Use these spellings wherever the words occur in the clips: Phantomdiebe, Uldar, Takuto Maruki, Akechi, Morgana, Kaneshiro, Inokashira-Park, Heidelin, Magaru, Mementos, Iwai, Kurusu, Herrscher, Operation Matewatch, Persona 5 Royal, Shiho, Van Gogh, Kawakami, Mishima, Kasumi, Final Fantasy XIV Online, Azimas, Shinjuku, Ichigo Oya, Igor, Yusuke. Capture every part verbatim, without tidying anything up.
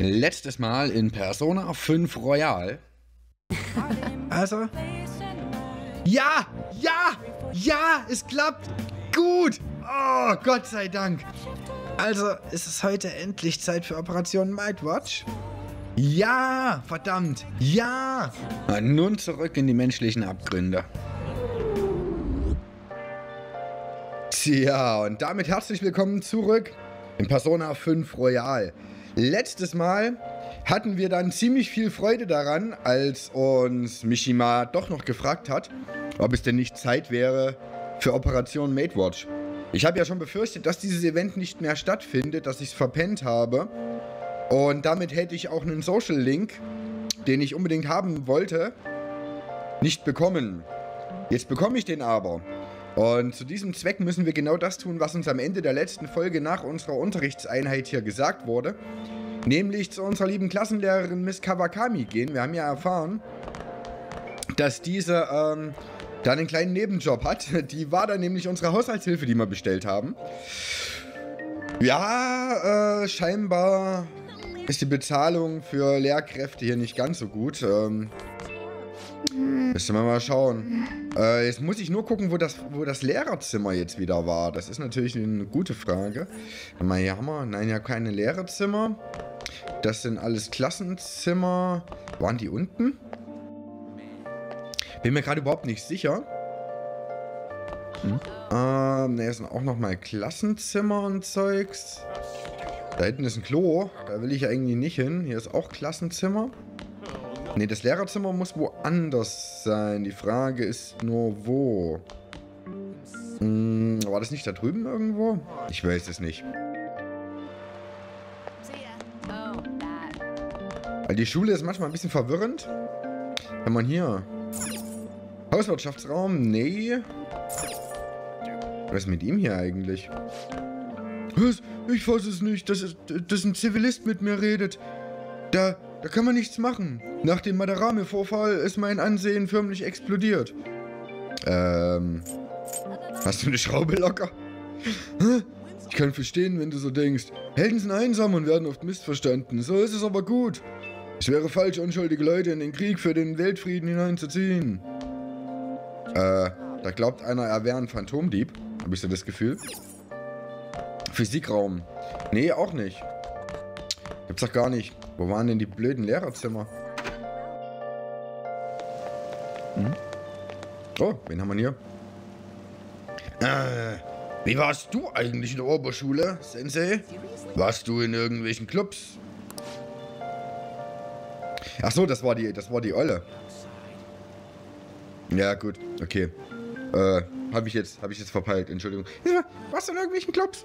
Letztes Mal in Persona fünf Royal. Also. Ja! Ja! Ja! Es klappt! Gut! Oh, Gott sei Dank! Also, ist es heute endlich Zeit für Operation Mindwatch? Ja! Verdammt! Ja! Und nun zurück in die menschlichen Abgründe. Tja, und damit herzlich willkommen zurück in Persona fünf Royal. Letztes Mal hatten wir dann ziemlich viel Freude daran, als uns Mishima doch noch gefragt hat, ob es denn nicht Zeit wäre für Operation Matewatch. Ich habe ja schon befürchtet, dass dieses Event nicht mehr stattfindet, dass ich es verpennt habe. Und damit hätte ich auch einen Social Link, den ich unbedingt haben wollte, nicht bekommen. Jetzt bekomme ich den aber. Und zu diesem Zweck müssen wir genau das tun, was uns am Ende der letzten Folge nach unserer Unterrichtseinheit hier gesagt wurde. Nämlich zu unserer lieben Klassenlehrerin Miss Kawakami gehen. Wir haben ja erfahren, dass diese ähm, da einen kleinen Nebenjob hat. Die war dann nämlich unsere Haushaltshilfe, die wir bestellt haben. Ja, äh, scheinbar ist die Bezahlung für Lehrkräfte hier nicht ganz so gut. Ähm... Müssen wir mal schauen. Äh, jetzt muss ich nur gucken, wo das, wo das Lehrerzimmer jetzt wieder war. Das ist natürlich eine gute Frage. Mal hier haben wir. Nein, ja, keine Lehrerzimmer. Das sind alles Klassenzimmer. Waren die unten? Bin mir gerade überhaupt nicht sicher. Hm. Ähm, ne, das sind auch nochmal Klassenzimmer und Zeugs. Da hinten ist ein Klo. Da will ich ja irgendwie nicht hin. Hier ist auch Klassenzimmer. Ne, das Lehrerzimmer muss woanders sein. Die Frage ist nur, wo. Hm, war das nicht da drüben irgendwo? Ich weiß es nicht. Weil die Schule ist manchmal ein bisschen verwirrend. Wenn man hier... Hauswirtschaftsraum? Nee. Was ist mit ihm hier eigentlich? Was? Ich weiß es nicht, dass, es, dass ein Zivilist mit mir redet. Da... Da kann man nichts machen. Nach dem Madarame-Vorfall ist mein Ansehen förmlich explodiert. Ähm. Hast du eine Schraube locker? Ich kann verstehen, wenn du so denkst. Helden sind einsam und werden oft missverstanden. So ist es aber gut. Es wäre falsch, unschuldige Leute in den Krieg für den Weltfrieden hineinzuziehen. Äh, da glaubt einer, er wäre ein Phantomdieb. Hab ich so das Gefühl. Physikraum. Nee, auch nicht. Gibt's doch gar nicht. Wo waren denn die blöden Lehrerzimmer? Hm? Oh, wen haben wir hier? Äh, wie warst du eigentlich in der Oberschule, Sensei? Warst du in irgendwelchen Clubs? Ach so, das war die, das war die Olle. Ja, gut, okay. Äh, hab ich jetzt, hab ich jetzt verpeilt, Entschuldigung. Warst du in irgendwelchen Clubs?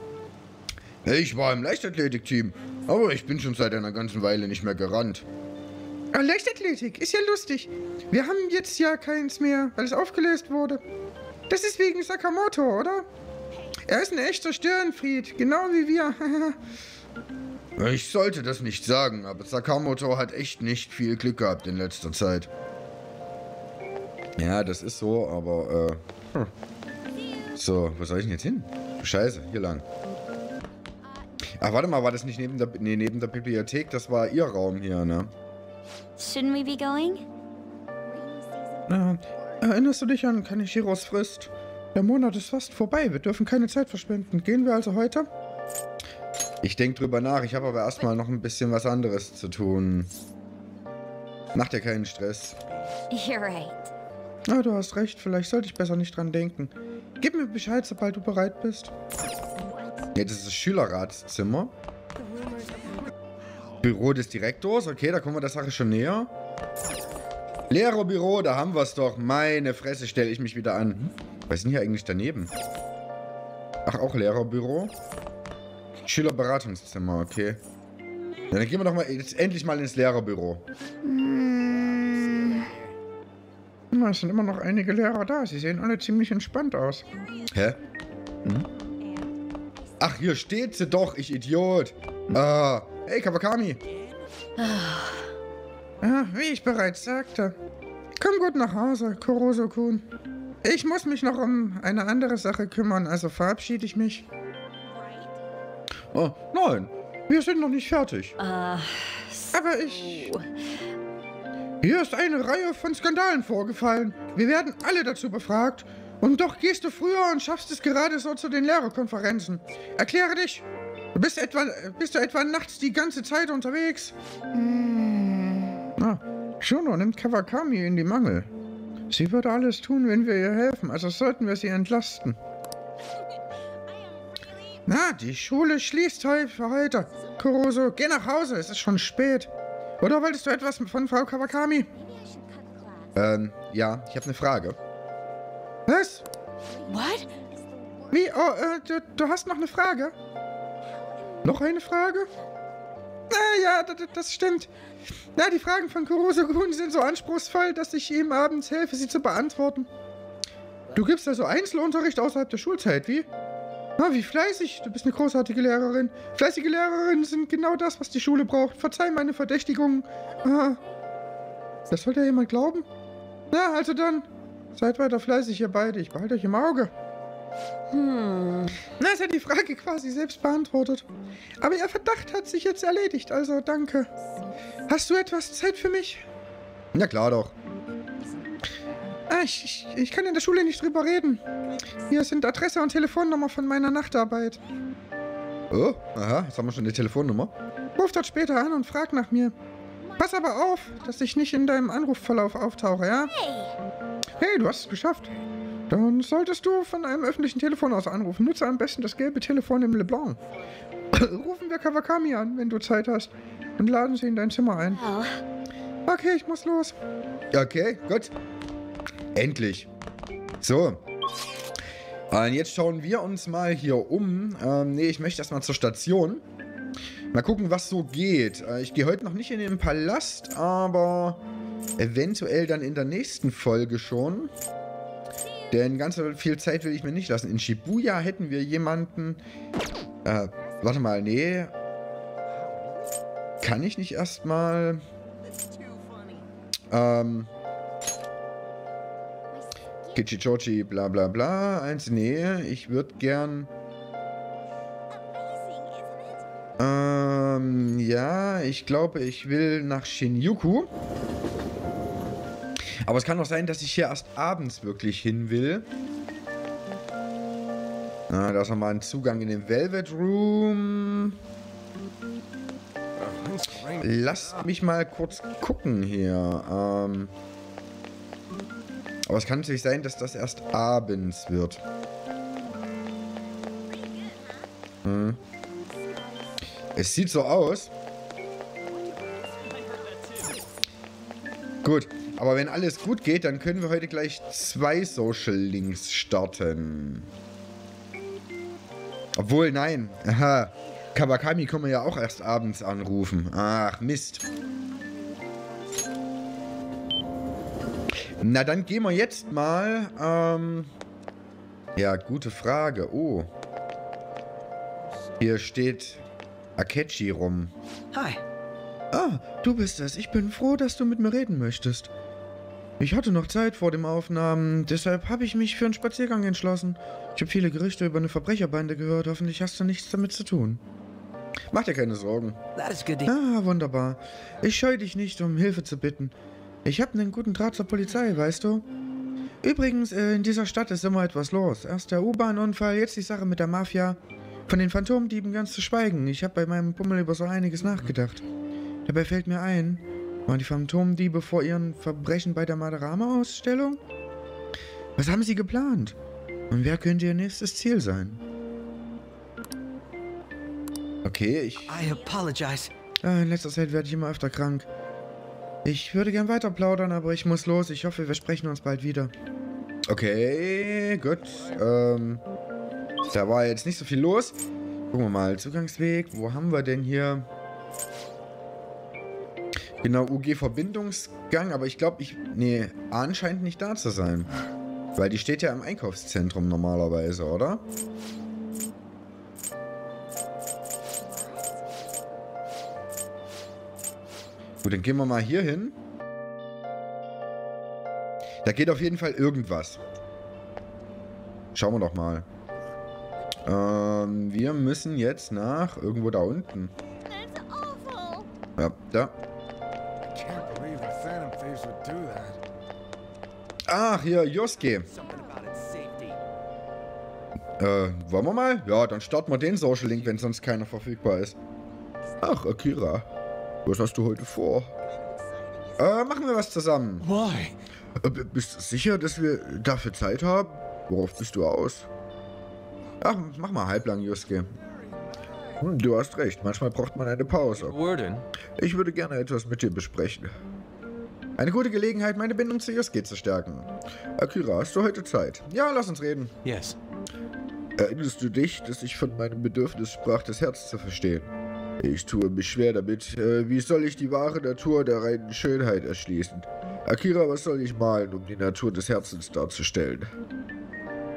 Ich war im Leichtathletikteam, aber ich bin schon seit einer ganzen Weile nicht mehr gerannt. Ah, Leichtathletik, ist ja lustig. Wir haben jetzt ja keins mehr, weil es aufgelöst wurde. Das ist wegen Sakamoto, oder? Er ist ein echter Störenfried, genau wie wir. Ich sollte das nicht sagen, aber Sakamoto hat echt nicht viel Glück gehabt in letzter Zeit. Ja, das ist so, aber... Äh, hm. So, wo soll ich denn jetzt hin? Scheiße, hier lang. Ach, warte mal, war das nicht neben der, nee, neben der Bibliothek? Das war ihr Raum hier, ne? Shouldn't we be going? Na, erinnerst du dich an Kaneshiros Frist? Der Monat ist fast vorbei, wir dürfen keine Zeit verschwenden. Gehen wir also heute? Ich denke drüber nach, ich habe aber erstmal noch ein bisschen was anderes zu tun. Mach dir keinen Stress. You're right. Na, du hast recht, vielleicht sollte ich besser nicht dran denken. Gib mir Bescheid, sobald du bereit bist. Jetzt ist das Schülerratszimmer. Büro des Direktors. Okay, da kommen wir der Sache schon näher. Lehrerbüro, da haben wir es doch. Meine Fresse, stelle ich mich wieder an. Was ist denn hier eigentlich daneben? Ach, auch Lehrerbüro. Schülerberatungszimmer, okay. Ja, dann gehen wir doch mal jetzt endlich mal ins Lehrerbüro. Hm. Na, es sind immer noch einige Lehrer da. Sie sehen alle ziemlich entspannt aus. Hä? Hm? Ach, hier steht sie doch, ich Idiot. Ah, hey, Kawakami. Ah, wie ich bereits sagte. Komm gut nach Hause, Kurusu-kun. Ich muss mich noch um eine andere Sache kümmern, also verabschiede ich mich. Oh, nein. Wir sind noch nicht fertig. Uh, so. Aber ich... Hier ist eine Reihe von Skandalen vorgefallen. Wir werden alle dazu befragt. Und doch gehst du früher und schaffst es gerade so zu den Lehrerkonferenzen. Erkläre dich. Bist, etwa, bist du etwa nachts die ganze Zeit unterwegs? Hm. Ah, Shuno nimmt Kawakami in die Mangel. Sie würde alles tun, wenn wir ihr helfen, also sollten wir sie entlasten. Na, die Schule schließt für heute. Kurusu, geh nach Hause, es ist schon spät. Oder wolltest du etwas von Frau Kawakami? Ähm, ja, ich habe eine Frage. Was? What? Wie? Oh, äh, du, du hast noch eine Frage? Noch eine Frage? Ah, ja, das stimmt. Na, ja, die Fragen von Kurusu-kun sind so anspruchsvoll, dass ich ihm abends helfe, sie zu beantworten. Du gibst also Einzelunterricht außerhalb der Schulzeit, wie? Na, wie fleißig. Du bist eine großartige Lehrerin. Fleißige Lehrerinnen sind genau das, was die Schule braucht. Verzeih meine Verdächtigungen. Ah, das sollte ja jemand glauben? Na, also dann. Seid weiter fleißig, ihr beide. Ich behalte euch im Auge. Hm. Na, ist ja die Frage quasi selbst beantwortet. Aber ihr Verdacht hat sich jetzt erledigt, also danke. Hast du etwas Zeit für mich? Na klar doch. Ah, ich, ich, ich kann in der Schule nicht drüber reden. Hier sind Adresse und Telefonnummer von meiner Nachtarbeit. Oh, aha, jetzt haben wir schon die Telefonnummer. Ruf dort später an und frag nach mir. Pass aber auf, dass ich nicht in deinem Anrufverlauf auftauche, ja? Hey, du hast es geschafft. Dann solltest du von einem öffentlichen Telefon aus anrufen. Nutze am besten das gelbe Telefon im Leblanc. Rufen wir Kawakami an, wenn du Zeit hast. Und laden sie in dein Zimmer ein. Okay, ich muss los. Okay, gut. Endlich. So. Und jetzt schauen wir uns mal hier um. Ähm, nee, ich möchte erstmal zur Station. Mal gucken, was so geht. Ich gehe heute noch nicht in den Palast, aber eventuell dann in der nächsten Folge schon. Denn ganz viel Zeit will ich mir nicht lassen. In Shibuya hätten wir jemanden... Äh, warte mal, nee. Kann ich nicht erstmal... Ähm... Kichijoji, bla bla bla. Eins, nee, ich würde gern... Ähm, ja, ich glaube, ich will nach Shinjuku. Aber es kann auch sein, dass ich hier erst abends wirklich hin will. Ah, da ist nochmal ein Zugang in den Velvet Room. Lasst mich mal kurz gucken hier. Ähm Aber es kann natürlich sein, dass das erst abends wird. Hm. Es sieht so aus. Gut. Aber wenn alles gut geht, dann können wir heute gleich zwei Social Links starten. Obwohl, nein. Aha. Kawakami können wir ja auch erst abends anrufen. Ach, Mist. Na, dann gehen wir jetzt mal. Ähm ja, gute Frage. Oh. Hier steht Akechi rum. Hi. Ah, du bist es. Ich bin froh, dass du mit mir reden möchtest. Ich hatte noch Zeit vor dem Aufnahmen, deshalb habe ich mich für einen Spaziergang entschlossen. Ich habe viele Gerüchte über eine Verbrecherbande gehört. Hoffentlich hast du nichts damit zu tun. Mach dir keine Sorgen. Ah, wunderbar. Ich scheue dich nicht, um Hilfe zu bitten. Ich habe einen guten Draht zur Polizei, weißt du? Übrigens, in dieser Stadt ist immer etwas los. Erst der U-Bahn-Unfall, jetzt die Sache mit der Mafia. Von den Phantomdieben ganz zu schweigen. Ich habe bei meinem Pummel über so einiges nachgedacht. Dabei fällt mir ein, waren die Phantomdiebe vor ihren Verbrechen bei der Madarama-Ausstellung? Was haben sie geplant? Und wer könnte ihr nächstes Ziel sein? Okay, ich... I apologize. In letzter Zeit werde ich immer öfter krank. Ich würde gern weiter plaudern, aber ich muss los. Ich hoffe, wir sprechen uns bald wieder. Okay, gut. Ähm, da war jetzt nicht so viel los. Gucken wir mal, Zugangsweg. Wo haben wir denn hier... Genau, U G-Verbindungsgang, aber ich glaube, ich... Nee, Ann scheint nicht da zu sein. Weil die steht ja im Einkaufszentrum normalerweise, oder? Gut, dann gehen wir mal hier hin. Da geht auf jeden Fall irgendwas. Schauen wir doch mal. Ähm, wir müssen jetzt nach irgendwo da unten. Ja, da. Ach, hier, Yusuke. Äh, wollen wir mal? Ja, dann starten wir den Social Link, wenn sonst keiner verfügbar ist. Ach, Akira. Was hast du heute vor? Äh, machen wir was zusammen. Äh, bist du sicher, dass wir dafür Zeit haben? Worauf bist du aus? Ach, mach mal halblang, Yusuke. Hm, du hast recht, manchmal braucht man eine Pause. Ich würde gerne etwas mit dir besprechen. Eine gute Gelegenheit, meine Bindung zu Yusuke zu stärken. Akira, hast du heute Zeit? Ja, lass uns reden. Yes. Erinnerst du dich, dass ich von meinem Bedürfnis sprach, das Herz zu verstehen? Ich tue mich schwer damit. Wie soll ich die wahre Natur der reinen Schönheit erschließen? Akira, was soll ich malen, um die Natur des Herzens darzustellen?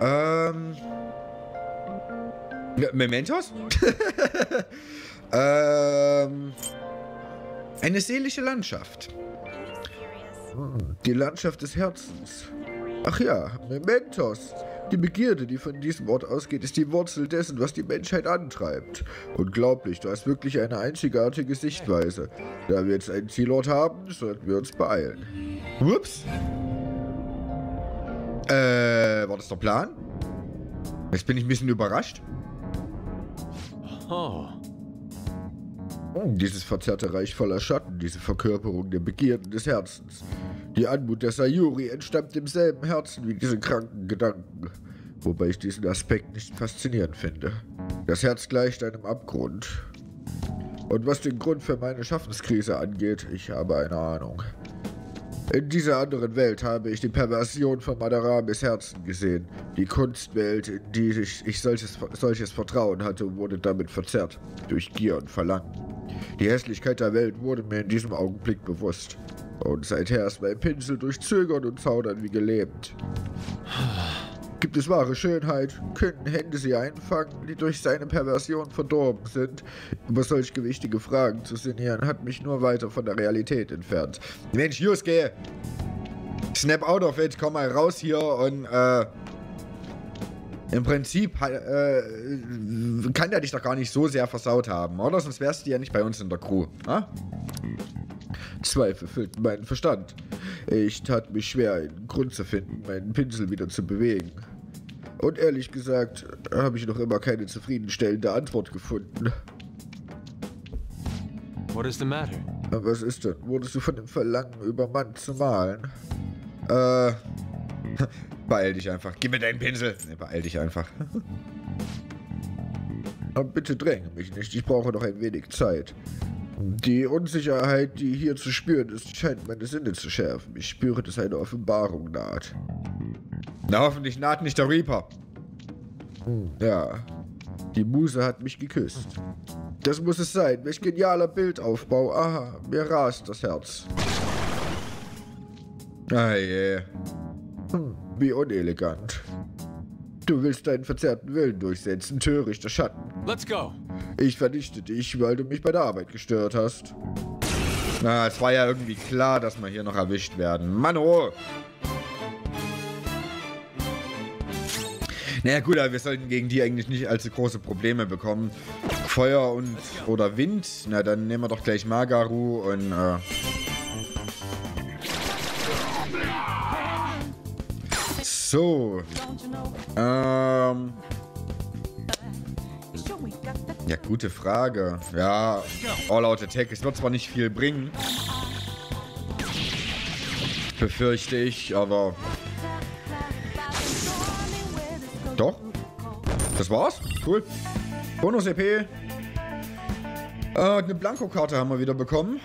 Ähm... Mementos? ähm, eine seelische Landschaft. Die Landschaft des Herzens. Ach ja, Mementos. Die Begierde, die von diesem Ort ausgeht, ist die Wurzel dessen, was die Menschheit antreibt. Unglaublich, du hast wirklich eine einzigartige Sichtweise. Da wir jetzt einen Zielort haben, sollten wir uns beeilen. Ups. Äh, war das der Plan? Jetzt bin ich ein bisschen überrascht. Oh. Dieses verzerrte Reich voller Schatten, diese Verkörperung der Begierden des Herzens. Die Anmut der Sayuri entstammt demselben Herzen wie diese kranken Gedanken. Wobei ich diesen Aspekt nicht faszinierend finde. Das Herz gleicht einem Abgrund. Und was den Grund für meine Schaffenskrise angeht, ich habe eine Ahnung. In dieser anderen Welt habe ich die Perversion von Madarames Herzen gesehen. Die Kunstwelt, in die ich, ich solches, solches Vertrauen hatte, wurde damit verzerrt. Durch Gier und Verlangen. Die Hässlichkeit der Welt wurde mir in diesem Augenblick bewusst. Und seither ist mein Pinsel durch Zögern und Zaudern wie gelähmt. Gibt es wahre Schönheit, können Hände sie einfangen, die durch seine Perversion verdorben sind. Über solch gewichtige Fragen zu sinnieren, hat mich nur weiter von der Realität entfernt. Mensch, Yusuke! Snap out of it, komm mal raus hier und, äh... im Prinzip, äh, kann der dich doch gar nicht so sehr versaut haben, oder? Sonst wärst du ja nicht bei uns in der Crew, ne? Zweifel füllten meinen Verstand. Ich tat mich schwer, einen Grund zu finden, meinen Pinsel wieder zu bewegen. Und ehrlich gesagt, habe ich noch immer keine zufriedenstellende Antwort gefunden. What is the matter? Was ist denn? Wurdest du von dem Verlangen übermannt zu malen? Äh, beeil dich einfach. Gib mir deinen Pinsel. Nee, beeil dich einfach. Aber bitte dränge mich nicht. Ich brauche noch ein wenig Zeit. Die Unsicherheit, die hier zu spüren ist, scheint meine Sinne zu schärfen. Ich spüre, dass eine Offenbarung naht. Na, hoffentlich naht nicht der Reaper. Ja. Die Muse hat mich geküsst. Das muss es sein. Welch genialer Bildaufbau. Aha, mir rast das Herz. Ah je. Yeah. Hm, wie unelegant. Du willst deinen verzerrten Willen durchsetzen, törichter Schatten. Let's go. Ich vernichte dich, weil du mich bei der Arbeit gestört hast. Na, es war ja irgendwie klar, dass wir hier noch erwischt werden. Mann, oh! Naja gut, aber wir sollten gegen die eigentlich nicht allzu große Probleme bekommen. Feuer und oder Wind. Na, dann nehmen wir doch gleich Magaru und... Äh so. Ähm... Ja, gute Frage. Ja, All-Out-Attack. Es wird zwar nicht viel bringen, befürchte ich, aber... Doch. Das war's. Cool. Bonus-E P. Äh, eine Blanko-Karte haben wir wieder bekommen.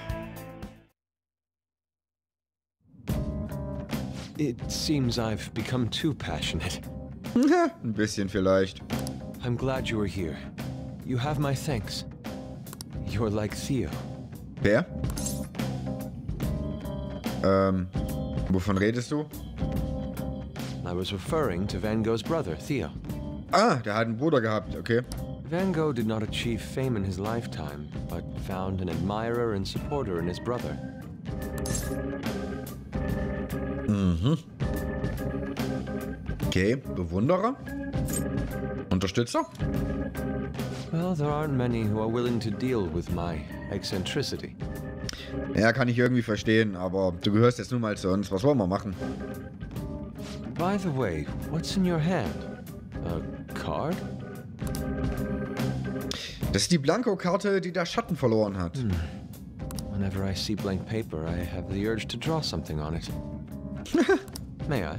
It seems I've become too passionate. Ein bisschen vielleicht. I'm glad you were here. You have my thanks. You're like Theo. Wer? Ähm, wovon redest du? I was referring to Van Gogh's brother, Theo. Ah, der hat einen Bruder gehabt, okay. Van Gogh did not achieve fame in his lifetime, but found an admirer and supporter in his brother. Mhm. Okay, Bewunderer? Unterstützer? Well, there aren't many who are willing to deal with my eccentricity. Ja, kann ich irgendwie verstehen, aber du gehörst jetzt nun mal zu uns. Was wollen wir machen? By the way, what's in your hand? A card? Das ist die Blankokarte, die der Schatten verloren hat. Hm. Whenever I see blank paper, I have the urge to draw something on it. May I?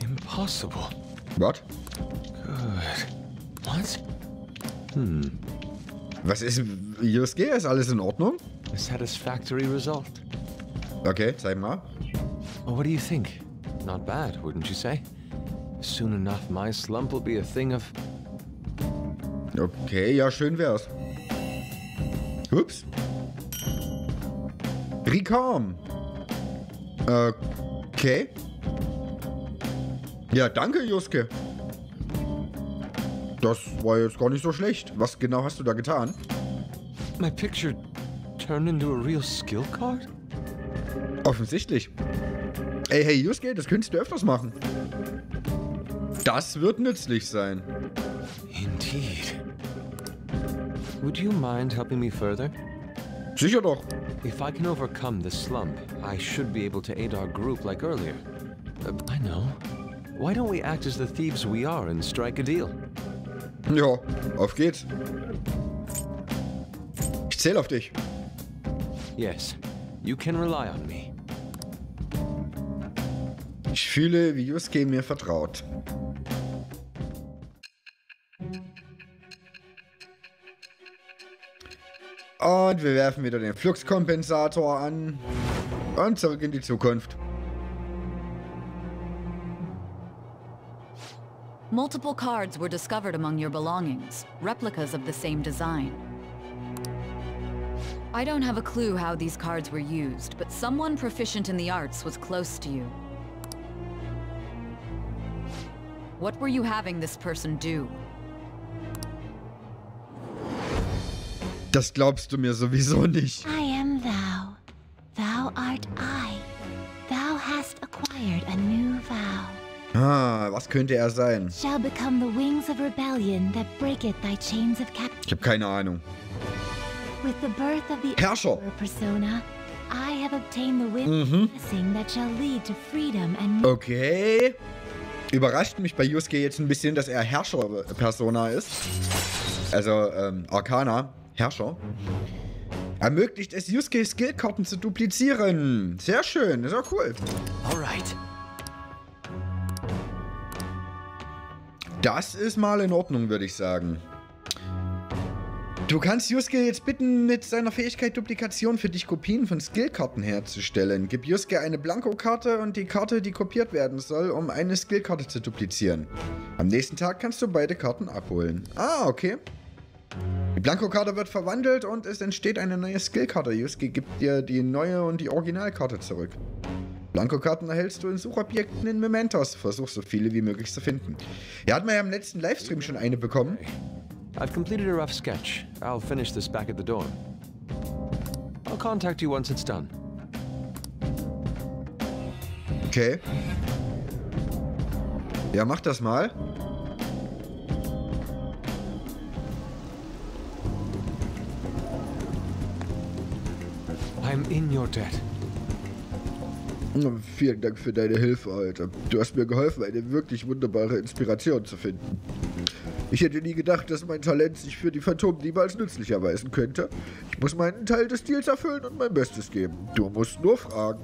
Impossible. What? Good. What? Hm. Was ist, Yusuke? Ist alles in Ordnung? A satisfactory result. Okay, zeig mal. Well, what do you think? Not bad, wouldn't you say? Soon enough, my slump will be a thing of... Okay, ja, schön wär's. Ups. Recom. Okay. Ja, danke, Yusuke. Das war jetzt gar nicht so schlecht. Was genau hast du da getan? My picture turned into a real skill card? Offensichtlich. Ey, hey, Yusuke, das könntest du öfters machen. Das wird nützlich sein. Indeed. Would you mind helping me further? Sicher doch. If I can overcome this slump, I should be able to aid our group like earlier. Uh, I know. Why don't we act as the thieves we are and strike a deal? Ja, auf geht's. Ich zähle auf dich. Yes, you can rely on me. Ich fühle, wie Yusuke mir vertraut. Und wir werfen wieder den Fluxkompensator an und zurück in die Zukunft. Multiple cards were discovered among your belongings, replicas of the same design. I don't have a clue how these cards were used, but someone proficient in the arts was close to you. What were you having this person do? Das glaubst du mir sowieso nicht. I am thou. Thou art I. Thou hast acquired a new vow. Ah, was könnte er sein? Shall become the wings of rebellion that breaketh thy chains of captivity. Ich habe keine Ahnung. With the birth of the Herrscher Persona, I have obtained the wind blessing that shall lead to freedom and... Okay. Überrascht mich bei Yusuke jetzt ein bisschen, dass er Herrscher Persona ist. Also ähm Arcana. Herrscher. Ermöglicht es Yusuke, Skillkarten zu duplizieren. Sehr schön, ist auch cool. Alright. Das ist mal in Ordnung, würde ich sagen. Du kannst Yusuke jetzt bitten, mit seiner Fähigkeit Duplikation für dich Kopien von Skillkarten herzustellen. Gib Yusuke eine Blankokarte und die Karte, die kopiert werden soll, um eine Skillkarte zu duplizieren. Am nächsten Tag kannst du beide Karten abholen. Ah, okay. Die Blankokarte wird verwandelt und es entsteht eine neue Skillkarte. Yusuke gibt dir die neue und die Originalkarte zurück. Blankokarten erhältst du in Suchobjekten in Mementos. Versuch so viele wie möglich zu finden. Ja, hat man ja im letzten Livestream schon eine bekommen. I've completed a rough sketch. I'll finish this back at the dorm. I'll contact you once it's done. Okay. Ja, mach das mal. I'm in your debt. Vielen Dank für deine Hilfe, Alter. Du hast mir geholfen, eine wirklich wunderbare Inspiration zu finden. Ich hätte nie gedacht, dass mein Talent sich für die Phantomdiebe als nützlich erweisen könnte. Ich muss meinen Teil des Deals erfüllen und mein Bestes geben. Du musst nur fragen.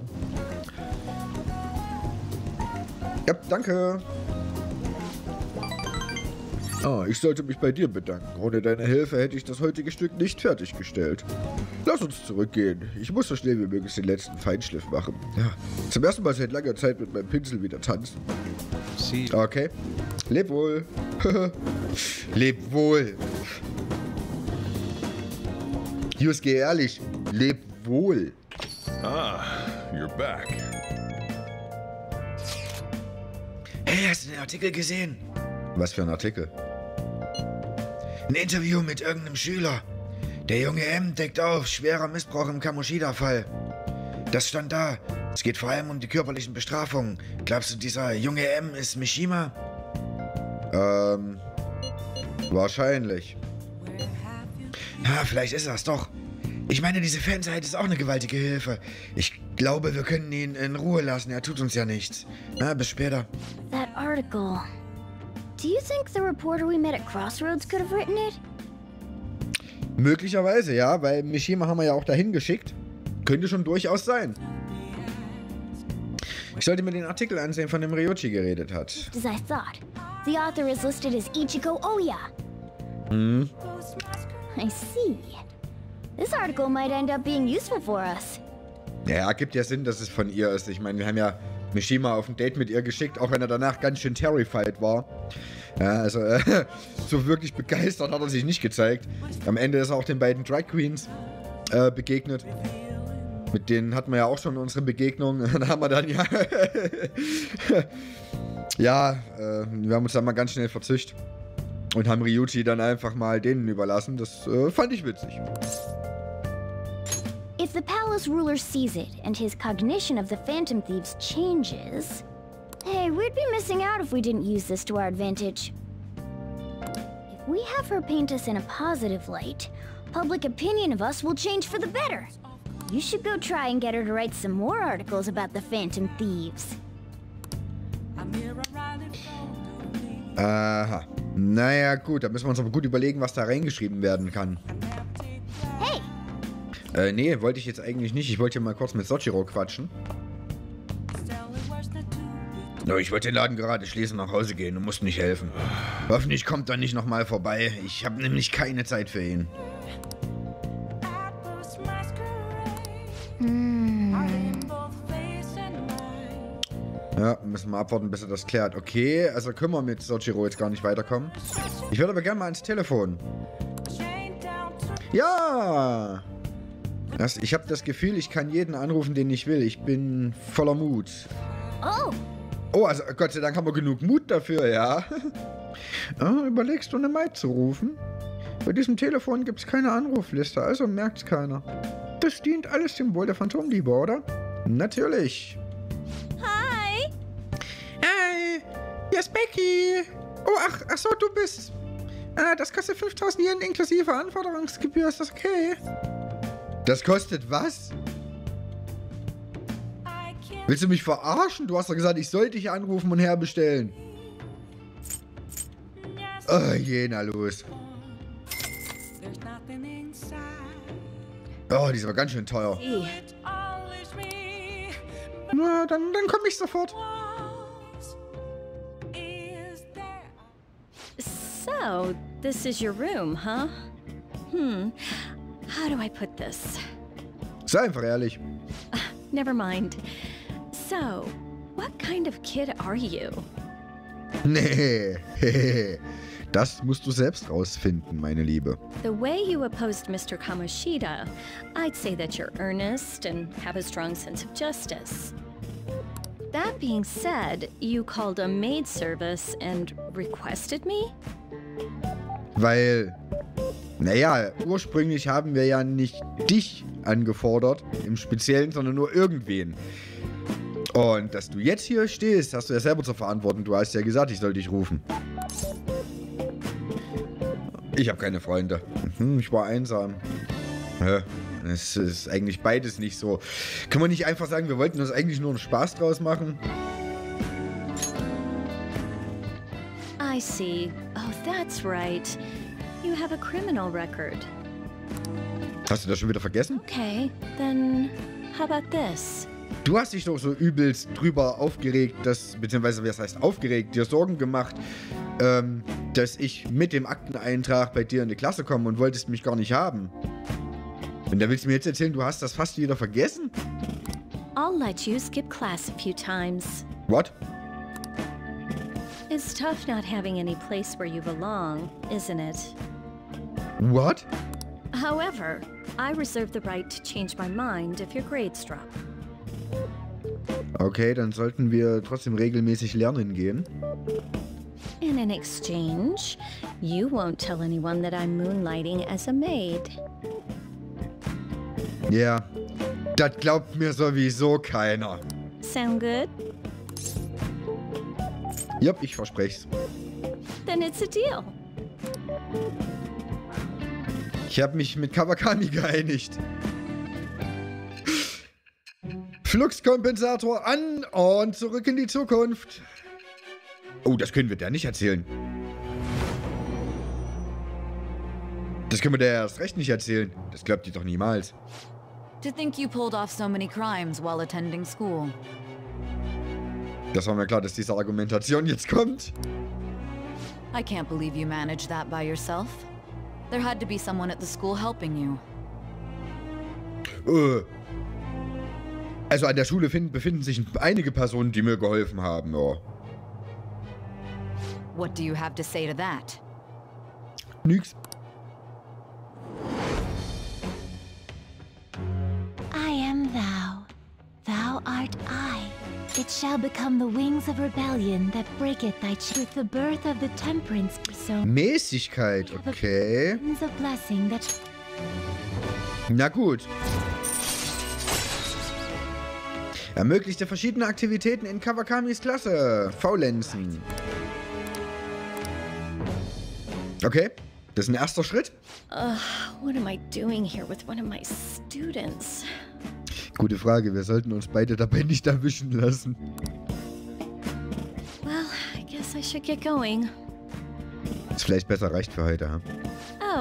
Ja, danke. Ah, ich sollte mich bei dir bedanken. Ohne deine Hilfe hätte ich das heutige Stück nicht fertiggestellt. Lass uns zurückgehen. Ich muss so schnell wie möglich den letzten Feinschliff machen. Ja. Zum ersten Mal seit langer Zeit mit meinem Pinsel wieder tanzen. Okay. Leb wohl. Leb wohl. Yusuke, ehrlich. Leb wohl. Ah, you're back. Hey, hast du den Artikel gesehen? Was für ein Artikel? Ein Interview mit irgendeinem Schüler. Der junge M deckt auf, schwerer Missbrauch im Kamoshida-Fall. Das stand da. Es geht vor allem um die körperlichen Bestrafungen. Glaubst du, dieser junge M ist Mishima? Ähm... Wahrscheinlich. Ja, vielleicht ist das doch. Ich meine, diese Fanseite ist auch eine gewaltige Hilfe. Ich glaube, wir können ihn in Ruhe lassen. Er tut uns ja nichts. Na, bis später. That article. Do you think the reporter we met at Crossroads could have written it? Möglicherweise, ja, weil Mishima haben wir ja auch dahin geschickt. Könnte schon durchaus sein. Ich sollte mir den Artikel ansehen, von dem Ryuji geredet hat. As I thought. The author is listed as Ichigo Oya. Hm. I see. This article might end up being useful for us. Ja, gibt ja Sinn, dass es von ihr ist. Ich meine, wir haben ja Mishima auf ein Date mit ihr geschickt, auch wenn er danach ganz schön terrified war. Ja, also, äh, so wirklich begeistert hat er sich nicht gezeigt. Am Ende ist er auch den beiden Drag Queens äh, begegnet. Mit denen hatten wir ja auch schon unsere Begegnung. Dann haben wir dann ja... ja, äh, wir haben uns dann mal ganz schnell verzischt. Und haben Ryuji dann einfach mal denen überlassen. Das äh, fand ich witzig. If the palace ruler sees it and his cognition of the Phantom Thieves changes, hey, we'd be missing out if we didn't use this to our advantage. If we have her paint us in a positive light, public opinion of us will change for the better. You should go try and get her to write some more articles about the Phantom Thieves. Aha. Naja, gut, da müssen wir uns aber gut überlegen, was da reingeschrieben werden kann. Hey! Äh, nee, wollte ich jetzt eigentlich nicht. Ich wollte hier mal kurz mit Sojiro quatschen. No, ich wollte den Laden gerade schließen, nach Hause gehen. Du musst nicht helfen. Hoffentlich kommt er nicht nochmal vorbei. Ich habe nämlich keine Zeit für ihn. Ja, müssen wir abwarten, bis er das klärt. Okay, also können wir mit Sojiro jetzt gar nicht weiterkommen. Ich würde aber gerne mal ans Telefon. Ja! Das, ich habe das Gefühl, ich kann jeden anrufen, den ich will. Ich bin voller Mut. Oh! Oh, also Gott sei Dank haben wir genug Mut dafür, ja. Oh, überlegst du, eine Maid zu rufen? Bei diesem Telefon gibt es keine Anrufliste, also merkt es keiner. Das dient alles dem Wohl der Phantomliebe, oder? Natürlich. Hier ist Becky. Oh, ach, ach so, du bist. Ah, das kostet fünftausend Yen inklusive Anforderungsgebühr. Ist das okay? Das kostet was? Willst du mich verarschen? Du hast doch gesagt, ich sollte dich anrufen und herbestellen. Oh, je, na los. Oh, die ist aber ganz schön teuer. Na, dann, dann komme ich sofort. So, this is your room, huh? Hmm. How do I put this? Sei einfach ehrlich. Uh, never mind. So, what kind of kid are you? Nee. Das musst du selbst rausfinden, meine Liebe. The way you opposed Mister Kamoshida, I'd say that you're earnest and have a strong sense of justice. That being said, you called a maid service and requested me? Weil, naja, ursprünglich haben wir ja nicht dich angefordert, im Speziellen, sondern nur irgendwen. Und dass du jetzt hier stehst, hast du ja selber zu verantworten. Du hast ja gesagt, ich soll dich rufen. Ich habe keine Freunde. Ich war einsam. Ja. Es ist eigentlich beides nicht so. Kann man nicht einfach sagen, wir wollten uns eigentlich nur einen Spaß draus machen? I see. Oh, that's right. You have a criminal record. Hast du das schon wieder vergessen? Okay, then how about this? Du hast dich doch so übelst drüber aufgeregt, dass, beziehungsweise, was heißt aufgeregt, dir Sorgen gemacht, ähm, dass ich mit dem Akteneintrag bei dir in die Klasse komme und wolltest mich gar nicht haben. Und da willst du mir jetzt erzählen, du hast das fast wieder vergessen? I'll let you skip class a few times. What? It's tough not having any place where you belong, isn't it? What? However, I reserve the right to change my mind if your grades drop. Okay, dann sollten wir trotzdem regelmäßig lernen gehen. And in exchange, you won't tell anyone that I'm moonlighting as a maid. Ja, yeah. Das glaubt mir sowieso keiner. Sound good? Jupp, ich verspreche's. Then it's a deal. Ich habe mich mit Kawakami geeinigt. Fluxkompensator an und zurück in die Zukunft. Oh, das können wir da nicht erzählen. Das können wir da erst recht nicht erzählen. Das glaubt ihr doch niemals. To think you pulled off so many crimes while attending school. Das war mir klar, dass diese Argumentation jetzt kommt. I can't believe you managed that by yourself. There had to be someone at the school helping you. Uh. Also an der Schule finden, befinden sich einige Personen, die mir geholfen haben. Oh. What do you have to say to that? Nix. I am thou. Thou art I. It shall become the wings of rebellion that breaketh thy chain with the birth of the temperance persona. Mäßigkeit, okay. Na gut. Ermöglichte verschiedene Aktivitäten in Kawakamis Klasse. Faulenzen. Okay, das ist ein erster Schritt. Uh, what am I doing here with one of my students? Gute Frage, wir sollten uns beide dabei nicht erwischen lassen. Well, I guess I should get going. Ist vielleicht besser reicht für heute, ha?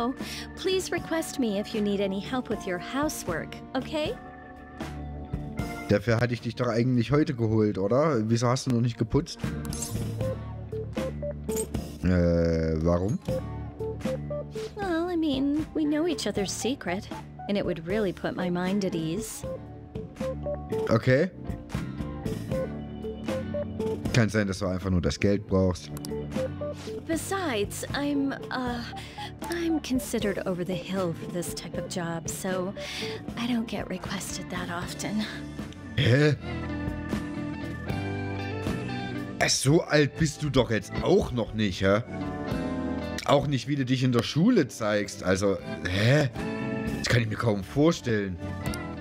Huh? Oh, please request me if you need any help with your housework, okay? Dafür hatte ich dich doch eigentlich heute geholt, oder? Wieso hast du noch nicht geputzt? Äh, warum? Well, I mean, we know each other's secret, and it would really put my mind at ease. Okay. Kann sein, dass du einfach nur das Geld brauchst. Besides, I'm uh I'm considered over the hill for this type of job, so I don't get requested that often. Hä? Ach, so alt bist du doch jetzt auch noch nicht, hä? Auch nicht, wie du dich in der Schule zeigst. Also, hä? Das kann ich mir kaum vorstellen.